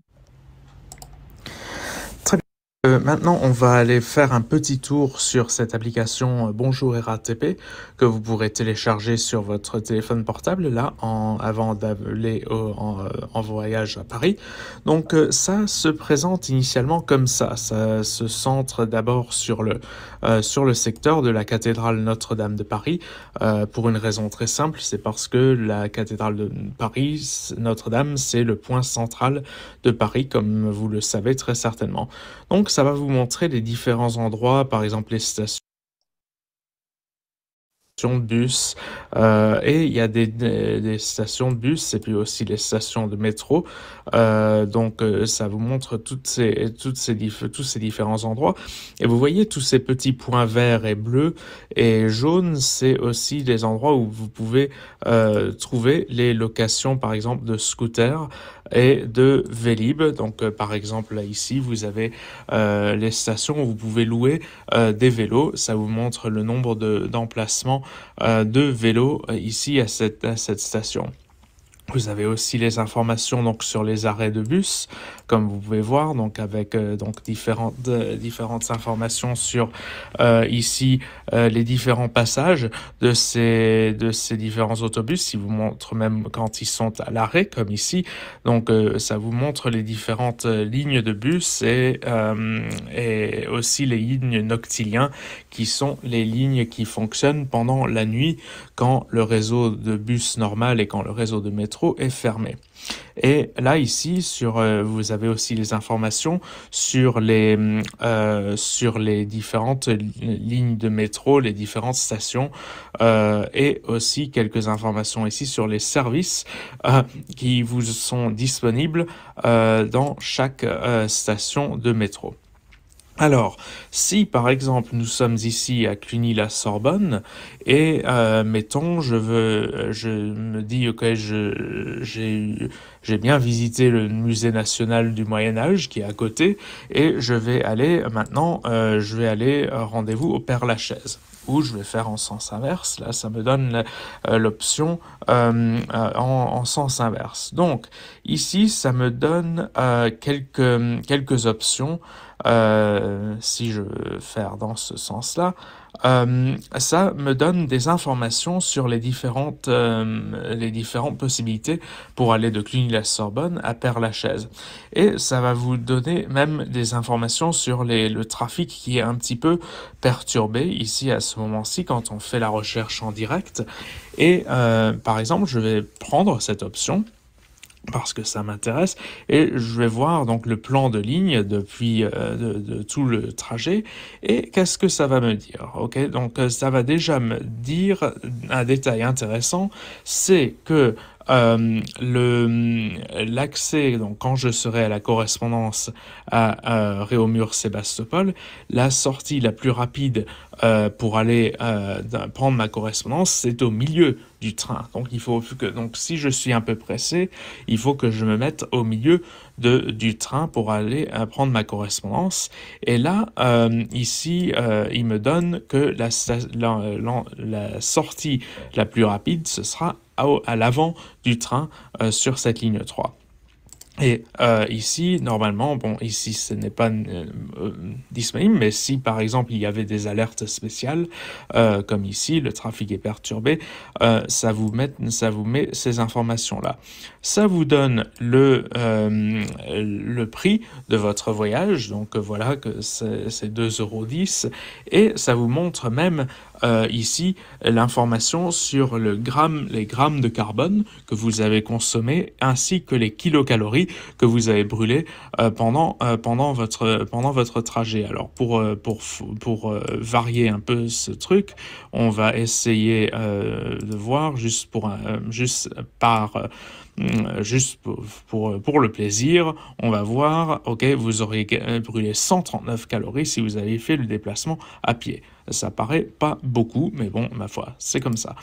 Très bien. Euh, maintenant, on va aller faire un petit tour sur cette application Bonjour R A T P que vous pourrez télécharger sur votre téléphone portable là en, avant d'aller en, en voyage à Paris. Donc ça se présente initialement comme ça. Ça se centre d'abord sur le, euh, sur le secteur de la cathédrale Notre-Dame de Paris euh, pour une raison très simple, c'est parce que la cathédrale de Paris, Notre-Dame, c'est le point central de Paris comme vous le savez très certainement. Donc ça va vous montrer les différents endroits, par exemple les stations de bus, euh, et il y a des, des, des stations de bus et puis aussi les stations de métro. Euh, donc euh, ça vous montre toutes ces, toutes ces tous ces différents endroits. Et vous voyez tous ces petits points verts et bleus et jaunes, c'est aussi des endroits où vous pouvez euh, trouver les locations, par exemple, de scooters et de Vélib. Donc euh, par exemple là ici vous avez euh, les stations où vous pouvez louer euh, des vélos, ça vous montre le nombre d'emplacements de, euh, de vélos euh, ici à cette, à cette station. Vous avez aussi les informations donc sur les arrêts de bus, comme vous pouvez voir, donc avec euh, donc différentes euh, différentes informations sur euh, ici euh, les différents passages de ces de ces différents autobus. Ils vous montrent même quand ils sont à l'arrêt, comme ici. Donc euh, ça vous montre les différentes lignes de bus et euh, et aussi les lignes noctiliens qui sont les lignes qui fonctionnent pendant la nuit quand le réseau de bus normal et quand le réseau de métro est fermé. Et là ici sur euh, vous avez aussi les informations sur les euh, sur les différentes lignes de métro, les différentes stations euh, et aussi quelques informations ici sur les services euh, qui vous sont disponibles euh, dans chaque euh, station de métro. Alors, si par exemple nous sommes ici à Cluny-la-Sorbonne et euh, mettons, je veux, je me dis ok, je j'ai j'ai bien visité le musée national du Moyen Âge qui est à côté et je vais aller maintenant, euh, je vais aller rendez-vous au Père-Lachaise. Ou je vais faire en sens inverse, là ça me donne l'option euh, en, en sens inverse. Donc ici ça me donne euh, quelques, quelques options, euh, si je veux faire dans ce sens-là. Euh, ça me donne des informations sur les différentes, euh, les différentes possibilités pour aller de Cluny-la-Sorbonne à Père-Lachaise. Et ça va vous donner même des informations sur les, le trafic qui est un petit peu perturbé ici à ce moment-ci quand on fait la recherche en direct. Et euh, par exemple, je vais prendre cette option parce que ça m'intéresse, et je vais voir donc le plan de ligne depuis euh, de, de tout le trajet, et qu'est-ce que ça va me dire, ok? Donc ça va déjà me dire un détail intéressant, c'est que Euh, le l'accès, donc quand je serai à la correspondance à, à Réaumur-Sébastopol, la sortie la plus rapide euh, pour aller euh, prendre ma correspondance, c'est au milieu du train. Donc il faut que, donc si je suis un peu pressé, il faut que je me mette au milieu de du train pour aller euh, prendre ma correspondance. Et là, euh, ici, euh, il me donne que la, la, la, la sortie la plus rapide, ce sera à l'avant du train euh, sur cette ligne trois. Et euh, ici, normalement, bon, ici ce n'est pas euh, euh, disponible, mais si par exemple il y avait des alertes spéciales, euh, comme ici, le trafic est perturbé, euh, ça vous met, ça vous met ces informations-là. Ça vous donne le, euh, le prix de votre voyage, donc voilà que c'est deux euros dix, et ça vous montre même euh, ici l'information sur le gramme, les grammes de carbone que vous avez consommé, ainsi que les kilocalories que vous avez brûlé euh, pendant, euh, pendant, votre, pendant votre trajet. Alors pour, euh, pour, pour euh, varier un peu ce truc, on va essayer euh, de voir juste, pour, euh, juste par... Euh, juste pour, pour, pour le plaisir, on va voir, ok, vous auriez brûlé cent trente-neuf calories si vous avez fait le déplacement à pied. Ça paraît pas beaucoup, mais bon, ma foi, c'est comme ça.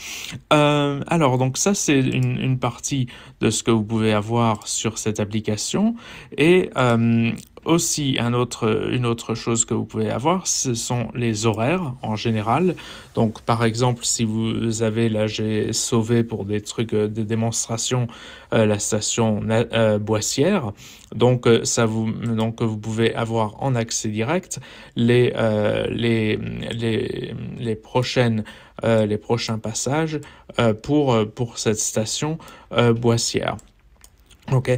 Euh, alors, donc ça, c'est une, une partie de ce que vous pouvez avoir sur cette application. Et euh, aussi, un autre, une autre chose que vous pouvez avoir, ce sont les horaires en général. Donc, par exemple, si vous avez, là, j'ai sauvé pour des trucs euh, de démonstration, Euh, la station euh, Boissière, donc euh, ça vous donc vous pouvez avoir en accès direct les euh, les, les les prochaines euh, les prochains passages euh, pour pour cette station euh, Boissière. Ok.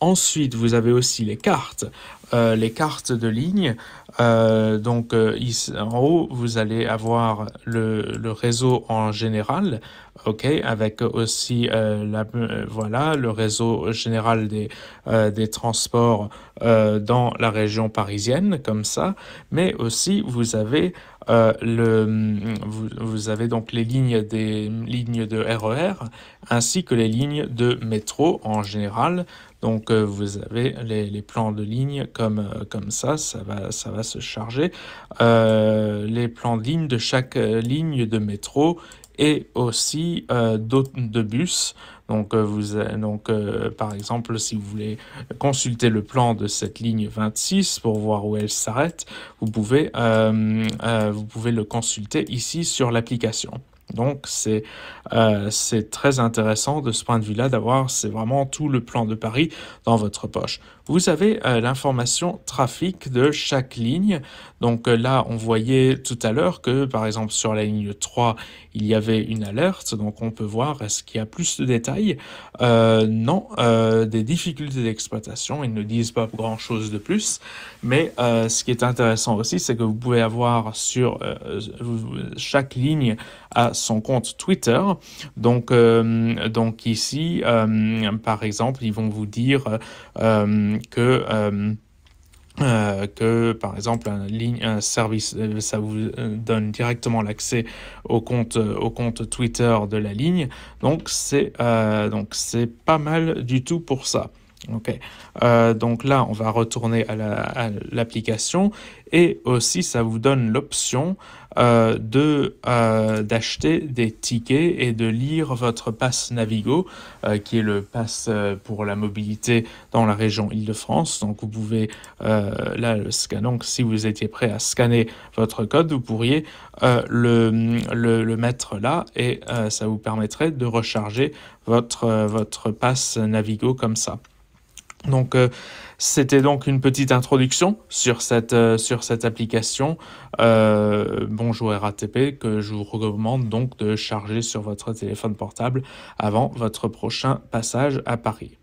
Ensuite, vous avez aussi les cartes, euh, les cartes de ligne. Euh, donc, euh, ici, en haut, vous allez avoir le, le réseau en général, ok, avec aussi euh, la, euh, voilà, le réseau général des, euh, des transports euh, dans la région parisienne, comme ça. Mais aussi, vous avez Euh, le, vous, vous avez donc les lignes, des, lignes de R E R ainsi que les lignes de métro en général. Donc euh, vous avez les, les plans de ligne comme, comme ça, ça va, ça va se charger. Euh, les plans de ligne de chaque ligne de métro et aussi euh, de bus. Donc, euh, vous, donc euh, par exemple, si vous voulez consulter le plan de cette ligne vingt-six pour voir où elle s'arrête, vous pouvez, euh, euh, vous pouvez le consulter ici sur l'application. Donc, c'est euh, très intéressant de ce point de vue-là d'avoir vraiment tout le plan de Paris dans votre poche. Vous avez euh, l'information trafic de chaque ligne. Donc euh, là, on voyait tout à l'heure que, par exemple, sur la ligne trois, il y avait une alerte. Donc, on peut voir, est-ce qu'il y a plus de détails? euh, Non, euh, des difficultés d'exploitation. Ils ne disent pas grand-chose de plus. Mais euh, ce qui est intéressant aussi, c'est que vous pouvez avoir sur euh, chaque ligne à son compte Twitter. Donc, euh, donc ici, euh, par exemple, ils vont vous dire Euh, que euh, euh, que par exemple un, ligne, un service, ça vous donne directement l'accès au compte au compte Twitter de la ligne, donc c'est euh, donc c'est pas mal du tout pour ça. Ok, euh, donc là on va retourner à l'application la, et aussi ça vous donne l'option euh, de euh, d'acheter des tickets et de lire votre pass Navigo euh, qui est le pass euh, pour la mobilité dans la région Île-de-France. Donc vous pouvez euh, là le scanner. Donc si vous étiez prêt à scanner votre code, vous pourriez euh, le, le le mettre là et euh, ça vous permettrait de recharger votre euh, votre pass Navigo comme ça. Donc, euh, c'était donc une petite introduction sur cette, euh, sur cette application euh, Bonjour R A T P que je vous recommande donc de charger sur votre téléphone portable avant votre prochain passage à Paris.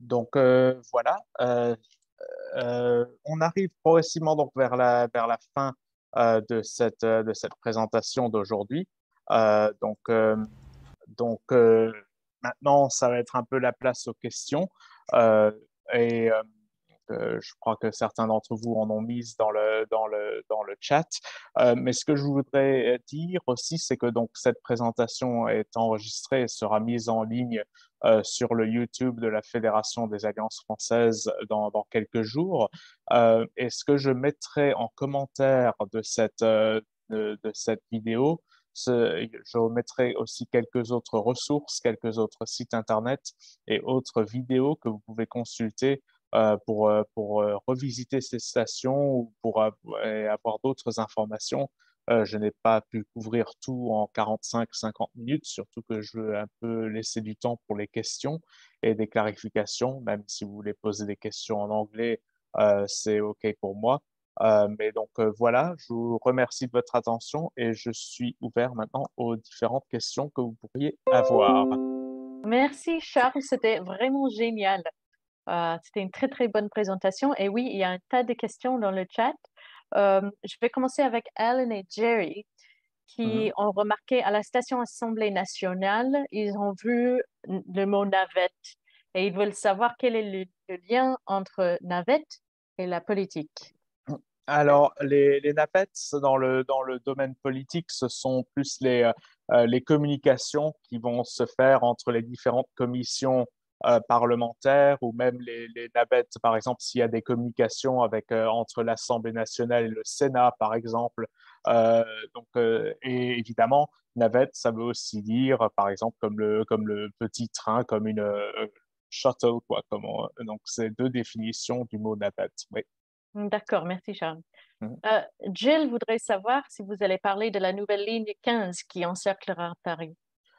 Donc, euh, voilà, euh, euh, on arrive progressivement donc vers la, vers la fin euh, de, cette, euh, de cette présentation d'aujourd'hui. Euh, donc, euh, donc euh, Maintenant, ça va être un peu la place aux questions euh, et euh, je crois que certains d'entre vous en ont mis dans le, dans le, dans le chat. Euh, mais ce que je voudrais dire aussi, c'est que donc, cette présentation est enregistrée et sera mise en ligne euh, sur le YouTube de la Fédération des Alliances Françaises dans, dans quelques jours. Euh, et ce que je mettrai en commentaire de cette, euh, de, de cette vidéo, je vous mettrai aussi quelques autres ressources, quelques autres sites internet et autres vidéos que vous pouvez consulter euh, pour, pour revisiter ces stations ou pour avoir d'autres informations Euh, je n'ai pas pu couvrir tout en quarante-cinq à cinquante minutes, surtout que je veux un peu laisser du temps pour les questions et des clarifications. Même si vous voulez poser des questions en anglais, euh, c'est OK pour moi. Euh, mais donc euh, voilà, je vous remercie de votre attention et je suis ouvert maintenant aux différentes questions que vous pourriez avoir. Merci Charles, c'était vraiment génial. Euh, c'était une très très bonne présentation et oui, il y a un tas de questions dans le chat. Euh, je vais commencer avec Alan et Jerry qui mmh. ont remarqué à la station Assemblée nationale, ils ont vu le mot navette et ils veulent savoir quel est le, le lien entre navette et la politique. Alors, les, les navettes dans le, dans le domaine politique, ce sont plus les, euh, les communications qui vont se faire entre les différentes commissions euh, parlementaires ou même les, les navettes, par exemple, s'il y a des communications avec, euh, entre l'Assemblée nationale et le Sénat, par exemple. Euh, donc, euh, et évidemment, navette, ça veut aussi dire, par exemple, comme le, comme le petit train, comme une euh, shuttle, quoi. Comme on, donc, c'est deux définitions du mot navette, oui. D'accord, merci Charles. Mm-hmm. euh, Jill voudrait savoir si vous allez parler de la nouvelle ligne quinze qui encerclera Paris.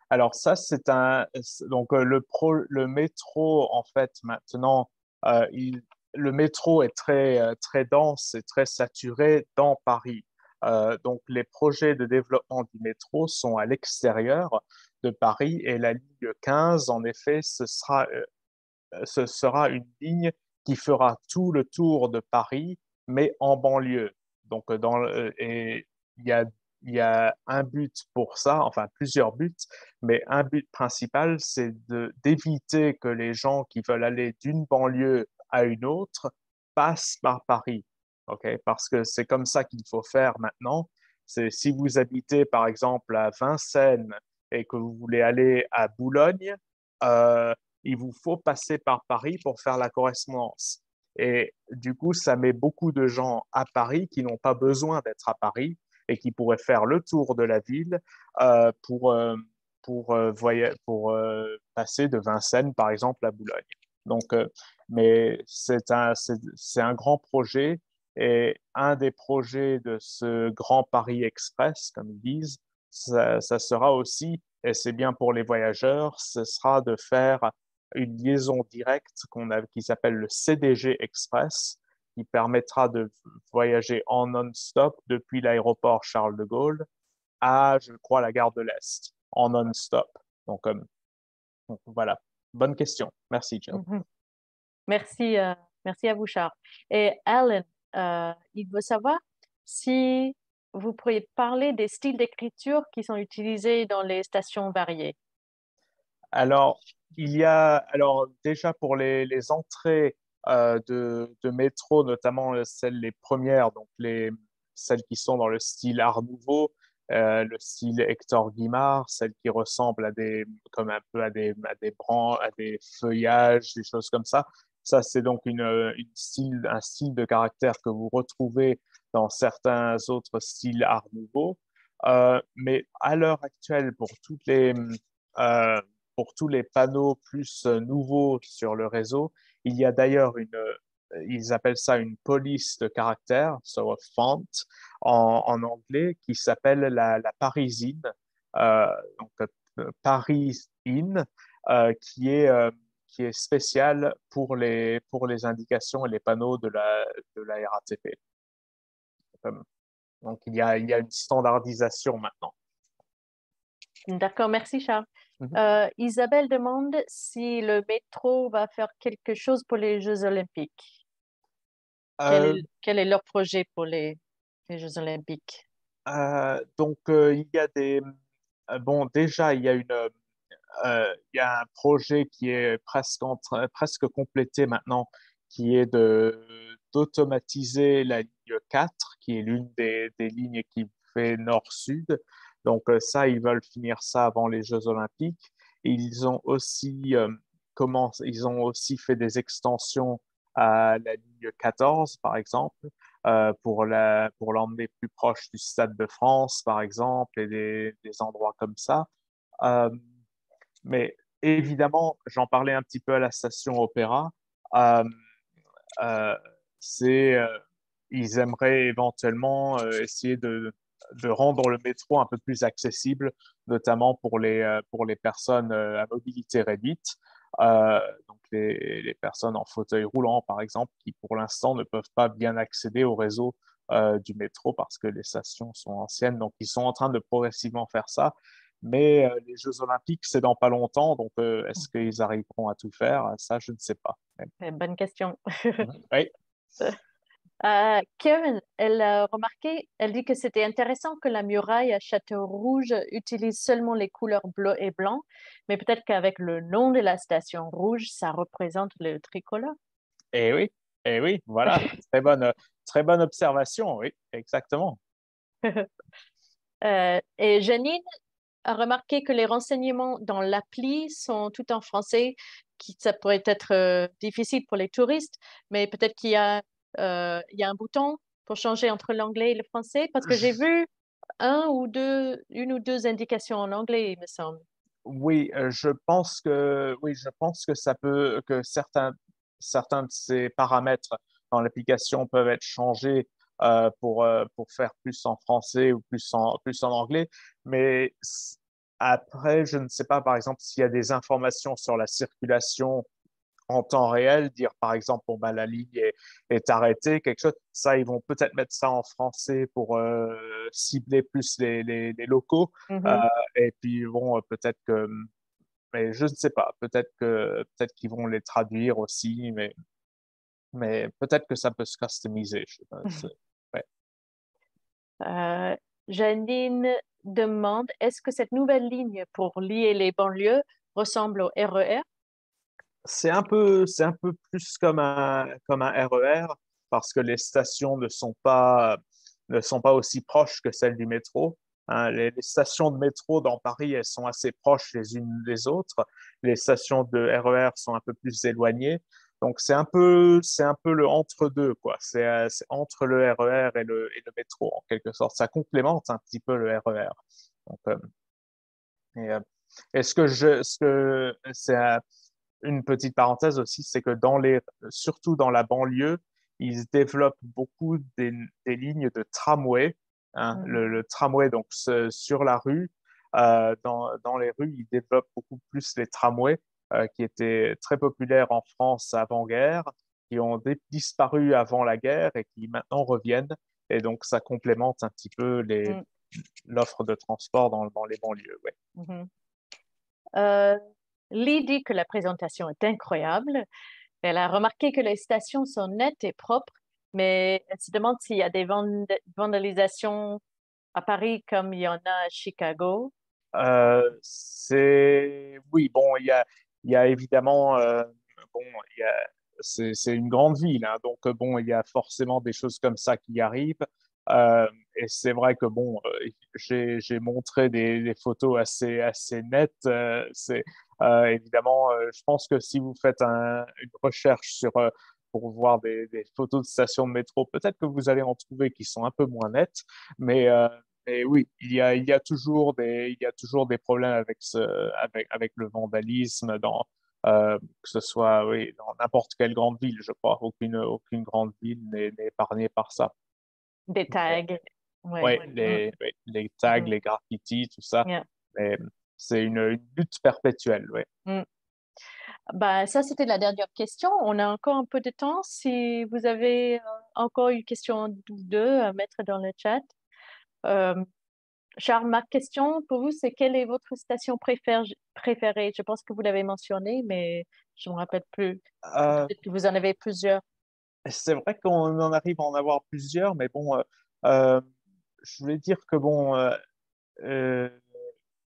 Alors ça, c'est un... Donc euh, le, pro, le métro, en fait, maintenant, euh, il, le métro est très, très dense et très saturé dans Paris. Euh, donc les projets de développement du métro sont à l'extérieur de Paris et la ligne quinze, en effet, ce sera, euh, ce sera une ligne qui fera tout le tour de Paris, mais en banlieue. Donc, dans le, et il y a, y a un but pour ça, enfin plusieurs buts, mais un but principal, c'est d'éviter que les gens qui veulent aller d'une banlieue à une autre passent par Paris. Okay? Parce que c'est comme ça qu'il faut faire maintenant. C'est si vous habitez, par exemple, à Vincennes et que vous voulez aller à Boulogne, euh, il vous faut passer par Paris pour faire la correspondance. Et du coup, ça met beaucoup de gens à Paris qui n'ont pas besoin d'être à Paris et qui pourraient faire le tour de la ville euh, pour, euh, pour, euh, pour euh, passer de Vincennes, par exemple, à Boulogne. Donc, euh, mais c'est un, c'est un grand projet et un des projets de ce grand Paris Express, comme ils disent, ça, ça sera aussi, et c'est bien pour les voyageurs, ce sera de faire une liaison directe qu'on a, qui s'appelle le C D G Express, qui permettra de voyager en non-stop depuis l'aéroport Charles de Gaulle à, je crois, la gare de l'Est, en non-stop. Donc, euh, donc, voilà. Bonne question. Merci, Jill. Mm-hmm. Merci, euh, merci à vous, Charles. Et Alan, euh, il veut savoir si vous pourriez parler des styles d'écriture qui sont utilisés dans les stations variées. Alors, il y a, alors déjà pour les, les entrées euh, de, de métro, notamment celles les premières, donc les, celles qui sont dans le style Art Nouveau, euh, le style Hector Guimard, celles qui ressemblent à des, comme un peu à des, à des branches, à des feuillages, des choses comme ça. Ça, c'est donc une, une style, un style de caractère que vous retrouvez dans certains autres styles Art Nouveau. Euh, mais à l'heure actuelle, pour toutes les... Euh, Pour tous les panneaux plus nouveaux sur le réseau, il y a d'ailleurs une, ils appellent ça une police de caractère, so a font en, en anglais, qui s'appelle la, la Parisine, euh, donc Parisine, euh, qui est euh, qui est spéciale pour les pour les indications et les panneaux de la de la R A T P. Donc il y a il y a une standardisation maintenant. D'accord, merci Charles. Euh, Isabelle demande si le métro va faire quelque chose pour les Jeux Olympiques. Euh, quel, est, quel est leur projet pour les, les Jeux Olympiques? euh, Donc, euh, il y a des... Euh, bon, déjà, il y a, une, euh, il y a un projet qui est presque, entre, presque complété maintenant, qui est d'automatiser la ligne quatre, qui est l'une des, des lignes qui fait nord-sud. Donc ça, ils veulent finir ça avant les Jeux Olympiques. Et ils ont aussi euh, commencé, ils ont aussi fait des extensions à la ligne quatorze, par exemple, euh, pour la pour l'emmener plus proche du Stade de France, par exemple, et des, des endroits comme ça. Euh, mais évidemment, j'en parlais un petit peu à la station Opéra. Euh, euh, c'est, euh, ils aimeraient éventuellement euh, essayer de de rendre le métro un peu plus accessible, notamment pour les, pour les personnes à mobilité réduite, euh, donc les, les personnes en fauteuil roulant, par exemple, qui pour l'instant ne peuvent pas bien accéder au réseau euh, du métro parce que les stations sont anciennes. Donc, ils sont en train de progressivement faire ça. Mais euh, les Jeux Olympiques, c'est dans pas longtemps, donc euh, est-ce qu'ils arriveront à tout faire? Ça, je ne sais pas. Bonne question. Oui. Euh, Karen, elle a remarqué, elle dit que c'était intéressant que la muraille à Château Rouge utilise seulement les couleurs bleu et blanc, mais peut-être qu'avec le nom de la station rouge, ça représente le tricolore. Eh oui, eh oui, voilà. Très bonne, très bonne observation, oui, exactement. euh, et Janine a remarqué que les renseignements dans l'appli sont tout en français, qui, ça pourrait être euh, difficile pour les touristes, mais peut-être qu'il y a Euh, il y a un bouton pour changer entre l'anglais et le français, parce que j'ai vu un ou deux, une ou deux indications en anglais, il me semble. Oui, euh, je pense que, oui, je pense que, ça peut, que certains, certains de ces paramètres dans l'application peuvent être changés euh, pour, euh, pour faire plus en français ou plus en, plus en anglais. Mais après, je ne sais pas, par exemple, s'il y a des informations sur la circulation en temps réel, dire par exemple bon, ben, la ligne est, est arrêtée, quelque chose, ça ils vont peut-être mettre ça en français pour euh, cibler plus les, les, les locaux, mm-hmm. euh, et puis bon, peut-être que, mais je ne sais pas, peut-être que peut-être qu'ils vont les traduire aussi, mais, mais peut-être que ça peut se customiser, je sais pas, ouais. euh, Janine demande, est-ce que cette nouvelle ligne pour lier les banlieues ressemble au R E R? C'est un peu, c'est un peu plus comme un, comme un R E R, parce que les stations ne sont pas, ne sont pas aussi proches que celles du métro. Hein, les, les stations de métro dans Paris, elles sont assez proches les unes des autres. Les stations de R E R sont un peu plus éloignées. Donc, c'est un peu, c'est un peu le entre-deux, quoi. C'est, c'est entre le R E R et le, et le métro, en quelque sorte. Ça complémente un petit peu le R E R. Donc, euh, et, euh, est-ce que je... Est-ce que c'est, euh, une petite parenthèse aussi, c'est que dans les, surtout dans la banlieue, ils développent beaucoup des, des lignes de tramway. Hein, mmh. le, le tramway, donc ce, sur la rue, euh, dans, dans les rues, ils développent beaucoup plus les tramways euh, qui étaient très populaires en France avant-guerre, qui ont dé- disparu avant la guerre et qui maintenant reviennent. Et donc, ça complémente un petit peu les, mmh. l'offre de transport dans, dans les banlieues. Ouais. Mmh. Euh... Lee dit que la présentation est incroyable. Elle a remarqué que les stations sont nettes et propres, mais elle se demande s'il y a des vand- vandalisations à Paris comme il y en a à Chicago. Euh, c'est... Oui, bon, il y a, il y a évidemment... Euh, bon, il y a... C'est, c'est une grande ville, hein, donc bon, il y a forcément des choses comme ça qui arrivent. Euh, et c'est vrai que bon, j'ai, j'ai montré des, des photos assez, assez nettes. Euh, c'est, euh, évidemment, euh, je pense que si vous faites un, une recherche sur, euh, pour voir des, des photos de stations de métro, peut-être que vous allez en trouver qui sont un peu moins nettes. Mais, euh, mais oui, il y a, il y a toujours des, il y a toujours des problèmes avec, ce, avec, avec le vandalisme dans, euh, que ce soit oui, dans n'importe quelle grande ville, je crois. Aucune, aucune grande ville n'est, n'est épargnée par ça. Des tags. Oui, ouais, ouais. les, ouais, les tags, mm. les graffitis, tout ça. Yeah. Mais c'est une, une lutte perpétuelle, oui. Mm. Ben, ça, c'était la dernière question. On a encore un peu de temps. Si vous avez encore une question ou deux à mettre dans le chat. Euh, Charles, ma question pour vous, c'est quelle est votre station préférée, préférée? Je pense que vous l'avez mentionné, mais je ne me rappelle plus. Euh... Peut-être que vous en avez plusieurs. C'est vrai qu'on en arrive à en avoir plusieurs, mais bon, euh, euh, je voulais dire que bon, euh, euh,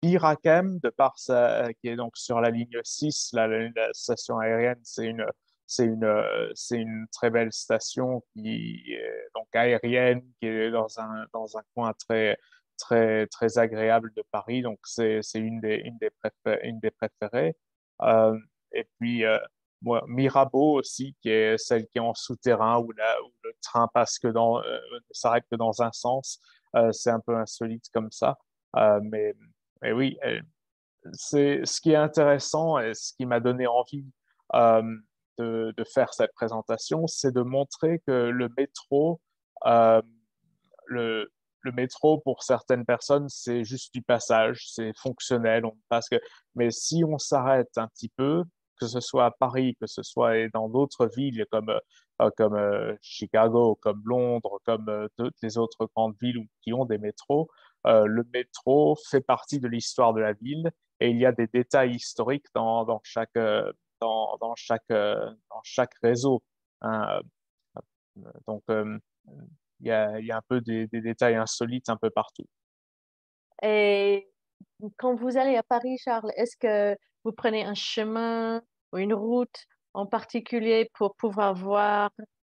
Bir-Hakeim, de par sa, qui est donc sur la ligne six, la, la station aérienne, c'est une, c'est une, c'est une très belle station qui est donc aérienne, qui est dans un, dans un coin très, très, très agréable de Paris, donc c'est, c'est une des, une des, préfé- une des préférées. Euh, et puis euh, Bon, Mirabeau aussi, qui est celle qui est en souterrain, où, la, où le train passe que dans, euh, ne s'arrête que dans un sens. Euh, c'est un peu insolite comme ça. Euh, mais, mais oui, c'est ce qui est intéressant et ce qui m'a donné envie euh, de, de faire cette présentation, c'est de montrer que le métro, euh, le, le métro, pour certaines personnes, c'est juste du passage, c'est fonctionnel. On passe que... Mais si on s'arrête un petit peu, que ce soit à Paris, que ce soit dans d'autres villes comme, euh, comme euh, Chicago, comme Londres, comme euh, toutes les autres grandes villes où, qui ont des métros, euh, le métro fait partie de l'histoire de la ville et il y a des détails historiques dans, dans, chaque, euh, dans, dans, chaque, euh, dans chaque réseau. Hein. Donc, euh, il y a, il y a un peu des, des détails insolites un peu partout. Et quand vous allez à Paris, Charles, est-ce que vous prenez un chemin ou une route en particulier pour pouvoir voir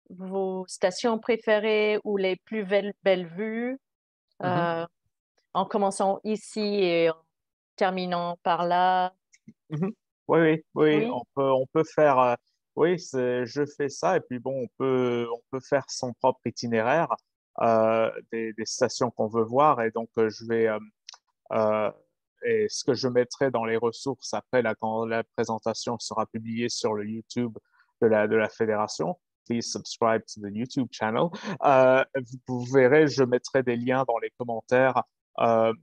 vos stations préférées ou les plus belles, belles vues, mm-hmm. euh, en commençant ici et en terminant par là? Mm-hmm. Oui, oui, oui, oui. On peut, on peut faire... Euh... Oui, je fais ça et puis bon, on peut, on peut faire son propre itinéraire euh, des, des stations qu'on veut voir et donc euh, je vais, euh, euh, et ce que je mettrai dans les ressources après la, quand la présentation sera publiée sur le YouTube de la, de la Fédération, please subscribe to the YouTube channel, euh, vous verrez, je mettrai des liens dans les commentaires euh,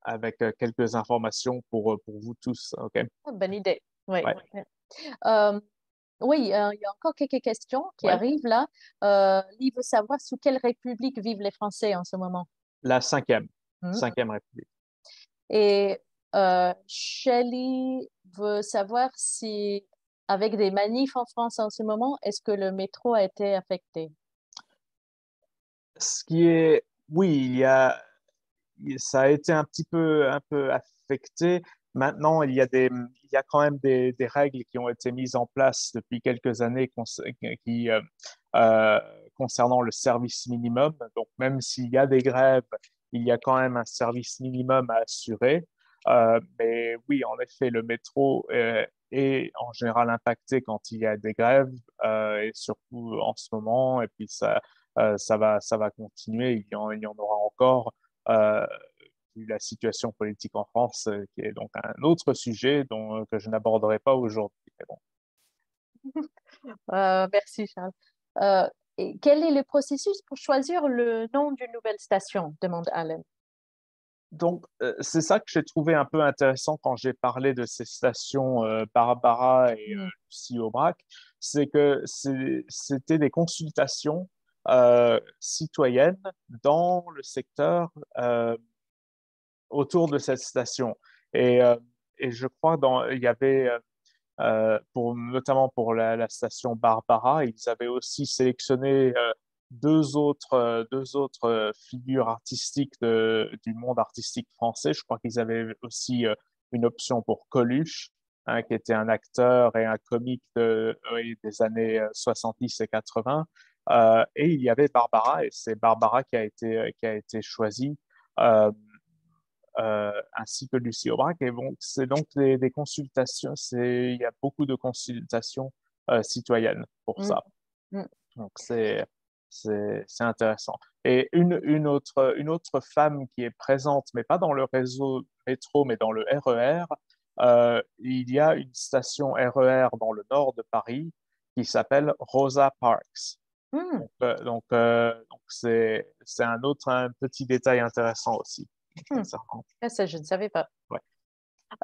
avec quelques informations pour, pour vous tous. Okay? Bonne idée, oui. Ouais. Ouais. Um... Oui, euh, il y a encore quelques questions qui ouais. arrivent là. Euh, il veut savoir sous quelle république vivent les Français en ce moment. La cinquième, mmh. cinquième république. Et euh, Shelley veut savoir si, avec des manifs en France en ce moment, est-ce que le métro a été affecté? Ce qui est, oui, il y a, ça a été un petit peu, un peu affecté. Maintenant, il y a des, il y a quand même des, des règles qui ont été mises en place depuis quelques années qui, euh, concernant le service minimum. Donc, même s'il y a des grèves, il y a quand même un service minimum à assurer. Euh, mais oui, en effet, le métro est, est en général impacté quand il y a des grèves, euh, et surtout en ce moment. Et puis, ça, euh, ça va, ça va continuer. Il y en, il y en aura encore. Euh, la situation politique en France, qui est donc un autre sujet dont, que je n'aborderai pas aujourd'hui. Bon. euh, merci, Charles. Euh, et quel est le processus pour choisir le nom d'une nouvelle station, demande Allen. Donc, euh, c'est ça que j'ai trouvé un peu intéressant quand j'ai parlé de ces stations euh, Barbara et euh, Lucie Aubrac, c'est que c'était des consultations euh, citoyennes dans le secteur euh, autour de cette station. Et, euh, et je crois qu'il y avait, euh, pour, notamment pour la, la station Barbara, ils avaient aussi sélectionné euh, deux autres, euh, deux autres figures artistiques de, du monde artistique français. Je crois qu'ils avaient aussi euh, une option pour Coluche, hein, qui était un acteur et un comique de, euh, des années soixante-dix et quatre-vingts. Euh, et il y avait Barbara, et c'est Barbara qui a été, qui a été choisie euh, Euh, ainsi que Lucie Aubrac. Et bon, c'est donc des, des consultations, il y a beaucoup de consultations euh, citoyennes pour ça. Mmh. Mmh. Donc, c'est intéressant. Et une, une, autre, une autre femme qui est présente, mais pas dans le réseau métro, mais dans le R E R, euh, il y a une station R E R dans le nord de Paris qui s'appelle Rosa Parks. Mmh. Donc, euh, donc euh, c'est un autre un petit détail intéressant aussi. Hmm. Ça, je ne savais pas. Ouais.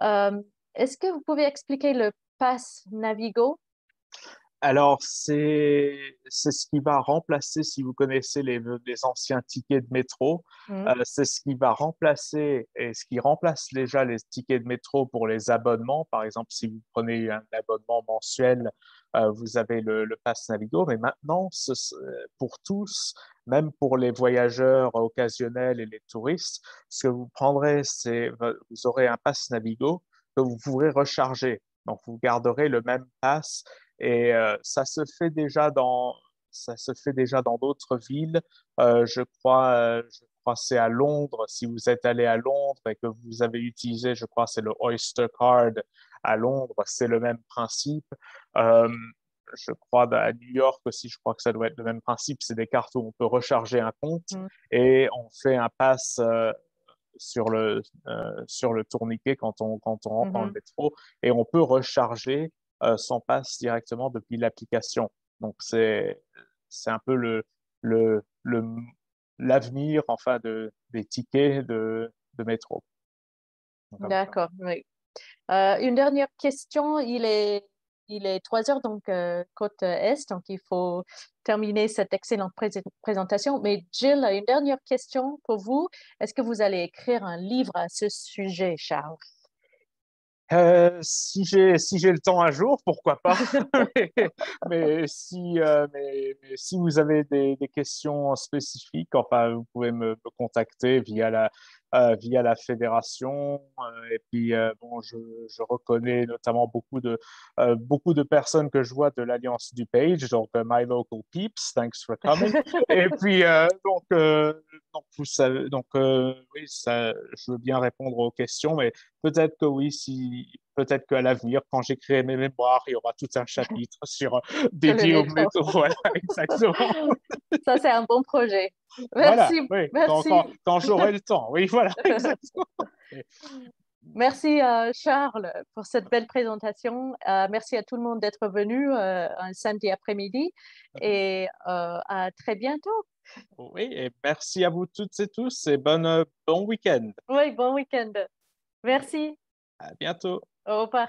Euh, Est-ce que vous pouvez expliquer le pass Navigo? Alors, c'est ce qui va remplacer, si vous connaissez les, les anciens tickets de métro, hmm. euh, c'est ce qui va remplacer et ce qui remplace déjà les tickets de métro pour les abonnements. Par exemple, si vous prenez un abonnement mensuel, euh, vous avez le, le pass Navigo. Mais maintenant, ce, pour tous, même pour les voyageurs occasionnels et les touristes, ce que vous prendrez, c'est vous aurez un pass Navigo que vous pourrez recharger. Donc, vous garderez le même pass et euh, ça se fait déjà dans ça se fait déjà dans d'autres villes. Euh, je crois, euh, je crois c'est à Londres. Si vous êtes allé à Londres et que vous avez utilisé, je crois c'est le Oyster Card à Londres, c'est le même principe. Euh, je crois, à New York aussi, je crois que ça doit être le même principe. C'est des cartes où on peut recharger un compte mm. et on fait un pass euh, sur, le, euh, sur le tourniquet quand on, quand on rentre mm-hmm. dans le métro et on peut recharger euh, son pass directement depuis l'application. Donc, c'est un peu le, le, le l'avenir enfin de, des tickets de, de métro. D'accord, oui. Euh, une dernière question, il est, il est trois heures, donc euh, côte Est, donc il faut terminer cette excellente pré présentation. Mais Jill, une dernière question pour vous. Est-ce que vous allez écrire un livre à ce sujet, Charles? Euh, si j'ai si j'ai le temps un jour, pourquoi pas. mais, mais, si, euh, mais, mais si vous avez des, des questions spécifiques, enfin, vous pouvez me, me contacter via la, euh, via la fédération. Euh, et puis, euh, bon, je, je reconnais notamment beaucoup de, euh, beaucoup de personnes que je vois de l'Alliance du Page, donc uh, My Local Peeps, thanks for coming. Et puis, euh, donc, euh, donc, vous savez, donc euh, oui, ça, je veux bien répondre aux questions, mais peut-être que oui, si peut-être qu'à l'avenir, quand j'écrirai mes mémoires, il y aura tout un chapitre sur dédié au métro. Voilà, exactement. Ça, c'est un bon projet. Merci. Voilà, oui. Merci. Quand, quand, quand j'aurai le temps. Oui, voilà, exactement. Merci euh, Charles pour cette belle présentation. Euh, merci à tout le monde d'être venu euh, un samedi après-midi et euh, à très bientôt. Oui, et merci à vous toutes et tous et bonne, euh, bon week-end. Oui, bon week-end. Merci. À bientôt. Au revoir.